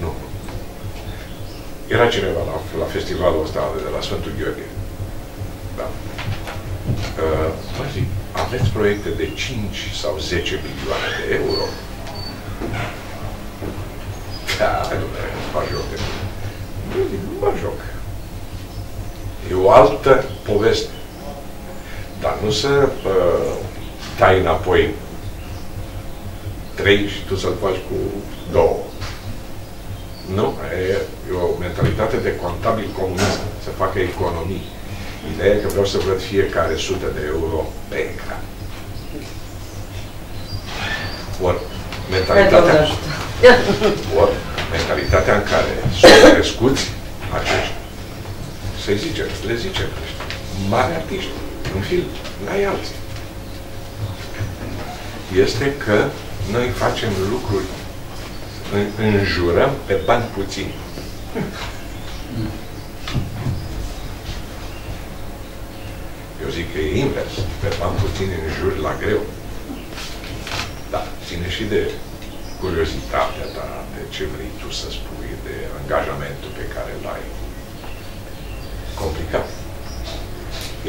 nu. Era cineva la, la festivalul ăsta de la Sfântul Gheorghe. Da. Uh, mă zic, aveți proiecte de cinci sau zece milioane de euro? Da, nu mă joc. Nu, nu mă joc. E o altă poveste. Dar nu să uh, tai înapoi trei și tu să-l faci cu două. Nu, e, e o mentalitate de contabil comunist, să facă economii. Ideea e că vreau să văd fiecare sută de euro pe ecran. Ori mentalitatea, or, mentalitatea în care sunt crescuți acești, să-i zicem, le zicem, mari artiști, în film, n-ai alții. Este că noi facem lucruri, înjurăm pe bani puțini. Eu zic că e invers. Pe bani puțini înjuri la greu. Da, ține și de curiozitatea ta, de ce vrei tu să spui, de angajamentul pe care l-ai. Complicat.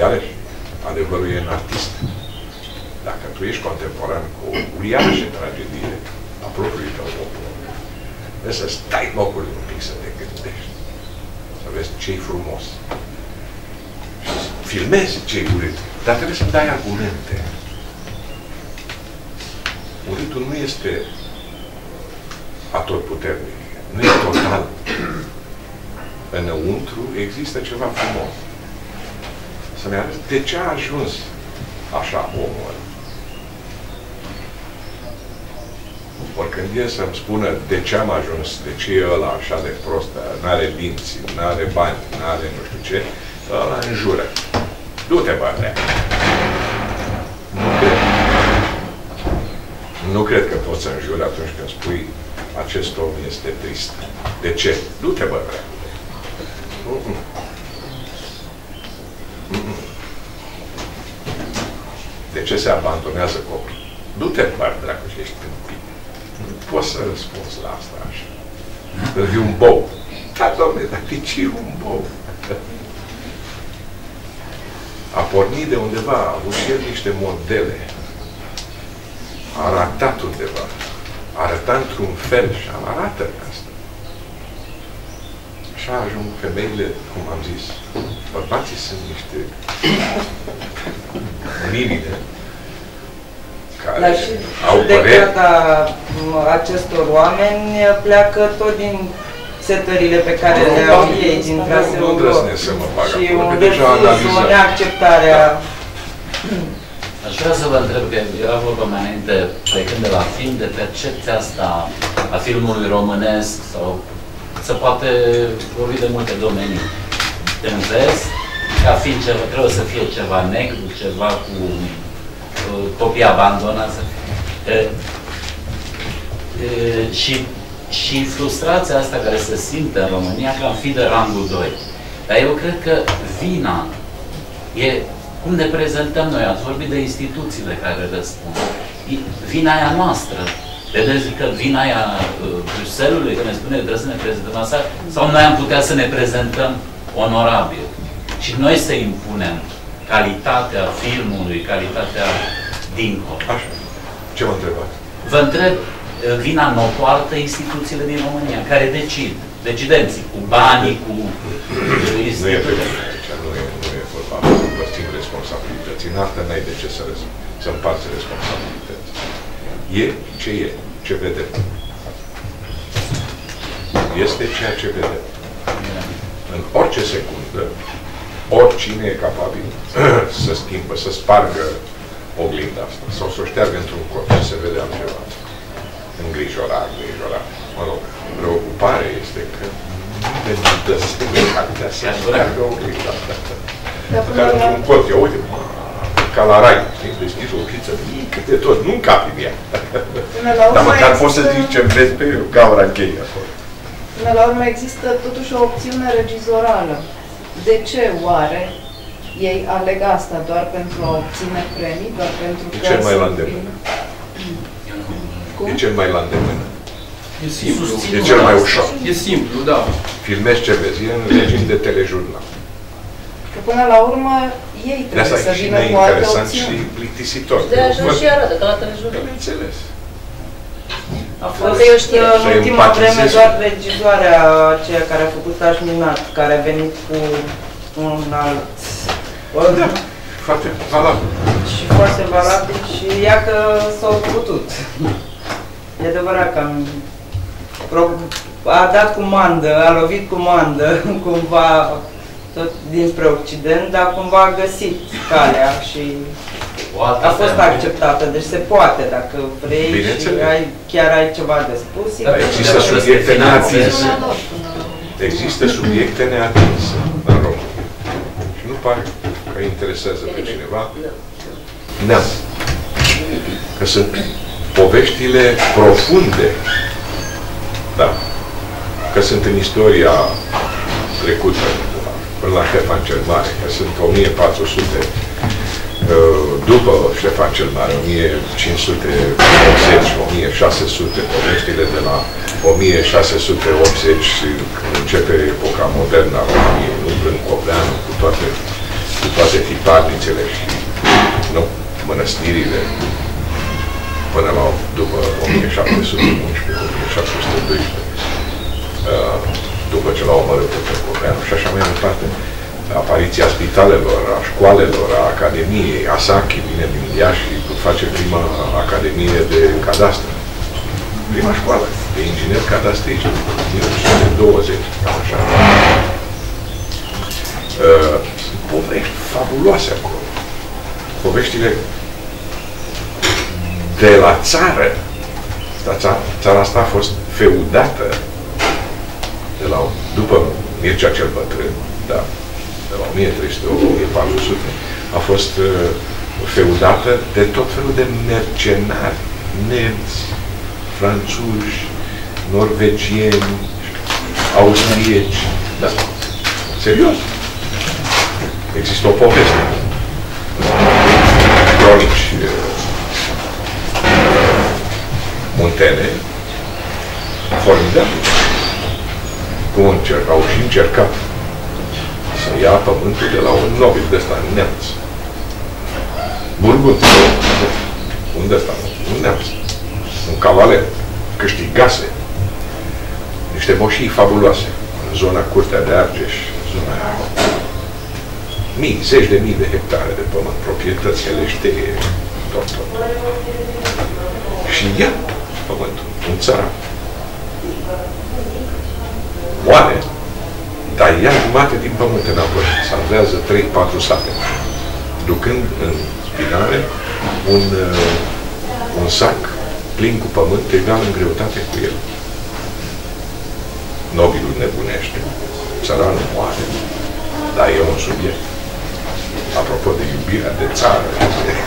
Iarăși, adevărul e în artist. Dacă tu ești contemporan cu o uriașă tragedie a propriului tău popor, trebuie să stai locul un pic să te gândești. Să vezi ce-i frumos. Și să filmezi ce-i urât. Dar trebuie să dai argumente. Urâtul nu este atotputernic. Nu e total. Înăuntru există ceva frumos. Să-mi arăți de ce a ajuns așa omul. Ori când e să-mi spună de ce am ajuns, de ce e ăla așa de prost, n-are dinți, n-are bani, n-are nu știu ce, ăla înjură. Du-te, bă, alea. Nu cred. Nu cred că poți să înjuri atunci când spui acest om este trist. De ce? Du-te, bă, alea. Mm-mm. Mm-mm. De ce se abandonează copii? Du-te în parte dacă ești tâmpit. Nu poți să răspunzi la asta așa. E un bou. Da, domne, dar de ce e un bou? A pornit de undeva, a avut el niște modele. A arătat undeva. Arăta într-un fel și am arată asta. Așa ajung femeile, cum am zis. Bărbații sunt niște livide care dar și au păreri. Acestor oameni pleacă tot din setările pe care le au ei din traseul lor. Și un refuz, o neacceptare a... Aș vrea să vă întreb, că era vorba mai înainte, plecând de la film, de percepția asta a filmului românesc, sau se poate vorbi de multe domenii. Te înveți ca fiind ceva, trebuie să fie ceva negru, ceva cu uh, copii abandonați. Uh, uh, și, și frustrația asta care se simte în România, că am fi de rangul doi. Dar eu cred că vina e cum ne prezentăm noi. Ați vorbit de instituțiile care răspund. Vina aia noastră. Vedeți că vina aia uh, Bruxelles-ului, că ne spune că trebuie să ne prezentăm asta, sau noi am putea să ne prezentăm onorabil. Și noi să impunem calitatea filmului, calitatea dincolo. Așa. Ce mă întrebați? Vă întreb, vina notoartă instituțiile din România, care decid, decidenții, cu banii, cu... Nu e pe mine aici, nu e, nu e vorba. Împărțim responsabilități. În artă n-ai de ce să, să împarți responsabilități. E ce e, ce vedem. Este ceea ce vedem. În orice secundă, oricine e capabil să schimbă, să spargă oglinda asta, sau să o șteargă într-un cort și să vede altceva. Îngrijorare, îngrijorare. Mă rog, preocupare este că nu dă semnalitatea să spargă oglinda asta. Dar într-un cort, eu uite, ca la rai, știi, deschizi o chiță mică de tot, nu-mi capi în ea. Dar măcar poți să zici ce vezi pe gaura încheie acolo. Până la urmă există totuși o opțiune regizorală. De ce oare ei aleg asta? Doar pentru a obține premii? Doar pentru că... E cel mai la îndemână. E cel mai la îndemână. E simplu. E cel mai ușor. E simplu, da. Filmezi ce vezi, e în regim de telejurnal. Că până la urmă ei trebuie să vină cu alte opțiuni. Și plictisitor. De ajuns și arată, ca la telejurnal. Bineînțeles. Poate eu știu în ultima vreme doar regizoarea aceea care a făcut Aș Minat, care a venit cu un alt... Da, foarte valabil. Și foarte valabil și ea că s-au putut. E adevărat că am... a dat cu mandă, a lovit cu mandă, cumva, tot dinspre Occident, dar cumva a găsit calea și... A fost acceptată, deci se poate, dacă vrei și ai, chiar ai ceva de spus. Da, există subiecte neatinse. Există subiecte neatinse în România. Și nu pare că interesează pe cineva. Da. Că sunt poveștile profunde. Da. Că sunt în istoria trecută, până la Ștefan cel Mare, că sunt o mie patru sute după Ștefan cel Mare, o mie cinci sute optzeci, o mie șase sute, poveștile de la o mie șase sute optzeci, când începe epoca modernă a României, nu Brâncoveanu, cu toate, cu toate tiparnițele și nu, mănăstirile, până la după o mie șapte sute unsprezece, o mie șapte sute doisprezece, după ce l-au omorât pe Brâncoveanu și așa mai departe. Apariția spitalelor, a școalelor, a academiei. Asachi vine din Iași și face prima academie de cadastru. Prima școală de inginer cadastriști, mie opt sute douăzeci, cam așa. Uh, sunt povești fabuloase acolo. Poveștile de la țară. Țara asta a fost feudată de la, după Mircea cel Bătrân, da. De la o mie trei sute, o mie patru sute, a fost uh, feudată de tot felul de mercenari, nemți, franțuși, norvegieni, austrieci. Da. Serios? Există o poveste. Cronici uh, Muntele, formidabil. Cum încerc, au și încercat să ia pământul de la un nobil de ăsta, nemț. Burgund, unde ăsta, un nemț, un cavaler, câștigase niște moșii fabuloase în zona Curtea de Argeș, zona mii, zeci de mii de hectare de pământ, proprietățile știe, tot, tot. Și ia pământul, în țara. Moale, dar ia jumate din pământ înapoi. Salvează trei patru sate, ducând în spinare un, un sac plin cu pământ, egal în greutate cu el. Nobilul nebunește, țăranul moare, dar e un subiect. Apropo de iubirea de țară,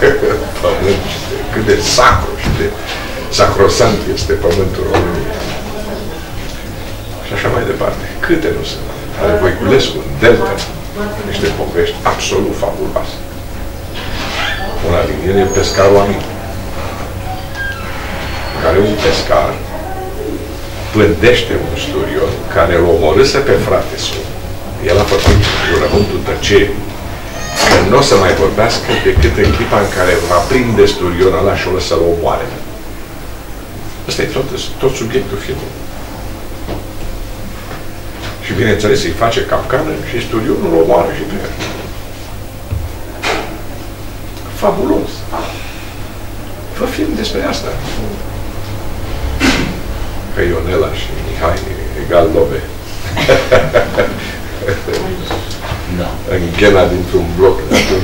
de pământ, de cât de sacru și de sacrosant este pământul României. Și așa mai departe. Câte nu sunt. Are Voiculescu, în Delta, niște povești absolut fabuloase. Una din ele e pescarul Amin, care un pescar pândește un sturion care îl omorâse pe frate său. El a făcut jurământul tăcerii că nu o să mai vorbească decât în clipa în care va prinde sturion ăla și o să-l omoare. Ăsta e tot, tot subiectul filmului. Și bineînțeles îi face capcană și sturionul îl omoară și pe el. Fabulos! Fă film despre asta. Că Ionela și Mihai egal lobe. Da. În ghena dintr-un bloc de acum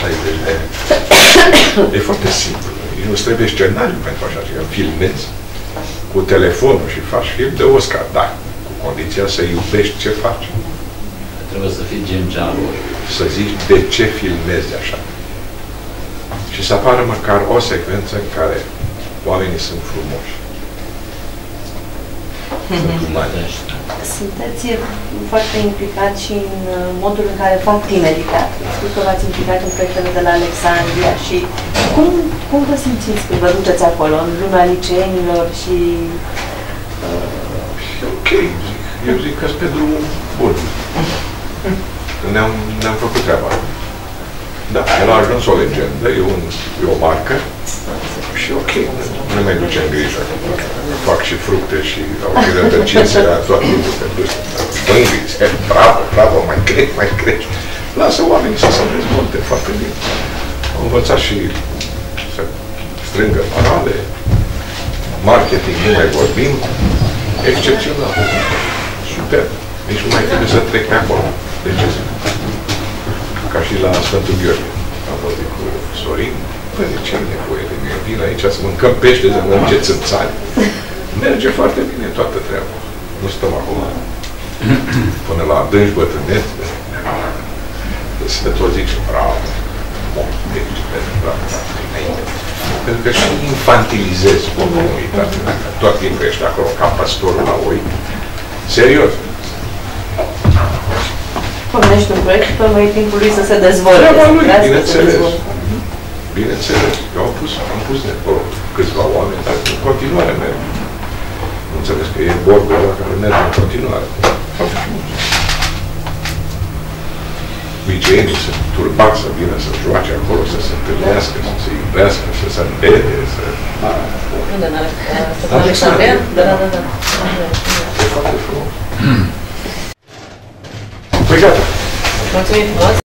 șaizeci de ani. E foarte simplu. Nu-ți trebuie scenariu pentru așa ceva. Filmezi cu telefonul și faci film de Oscar, da. Cu condiția să iubești ce faci. Trebuie să fii gengealul. Să zici de ce filmezi așa. Și să apară măcar o secvență în care oamenii sunt frumoși. Sunteți foarte implicat și în modul în care fac tinerii teatru. Știu că v-ați implicat în proiectele de la Alexandria și cum, cum vă simțiți când vă duceți acolo, în lumea liceenilor și... Uh... Ok, zic. Eu zic că-s pe drumul bun. Ne-am ne făcut treaba. Da, el a ajuns o legendă, e, un, e o marcă și ok, nu mai duce în grijă. Fac și fructe și au rătăcințe la toate lucrurile. Mângâiți, bravo, bravo, mai crești, mai crești. Lasă oamenii să se dezvolte foarte bine. Au învățat și să strângă parale, marketing, nu mai vorbim, excepțional. Superb. Nici nu mai trebuie să trec pe acolo. De ce zic? Ca și la Sfântul Gheorghe. Am vorbit cu Sorin. Păi de ce am nevoie de mine? Vin aici să mâncăm pește, să mâncăm ce țânțari. Merge foarte bine toată treaba. Nu stăm acum până la adânci bătrâneți. Să tot zicem, bravo, bun, deci, bravo, înainte. Pentru că și infantilizezi o comunitate. Dacă tot timpul ești acolo ca pastorul la oi, serios. Pornești un proiect și până timpului să se dezvolte. Bineînțeles. Bineînțeles. Eu am pus, am pus de acolo câțiva oameni, dar în continuare merg. Nu înțeles că e bordul ăla care merge în continuare. Foarte frumos. Liceenii sunt turbați să vină să joace acolo, să se întâlnească, să se iubească, să se îmbede, să... Unde n-ar fi? Alexandria? Da, da, da. E foarte frumos. Obrigado.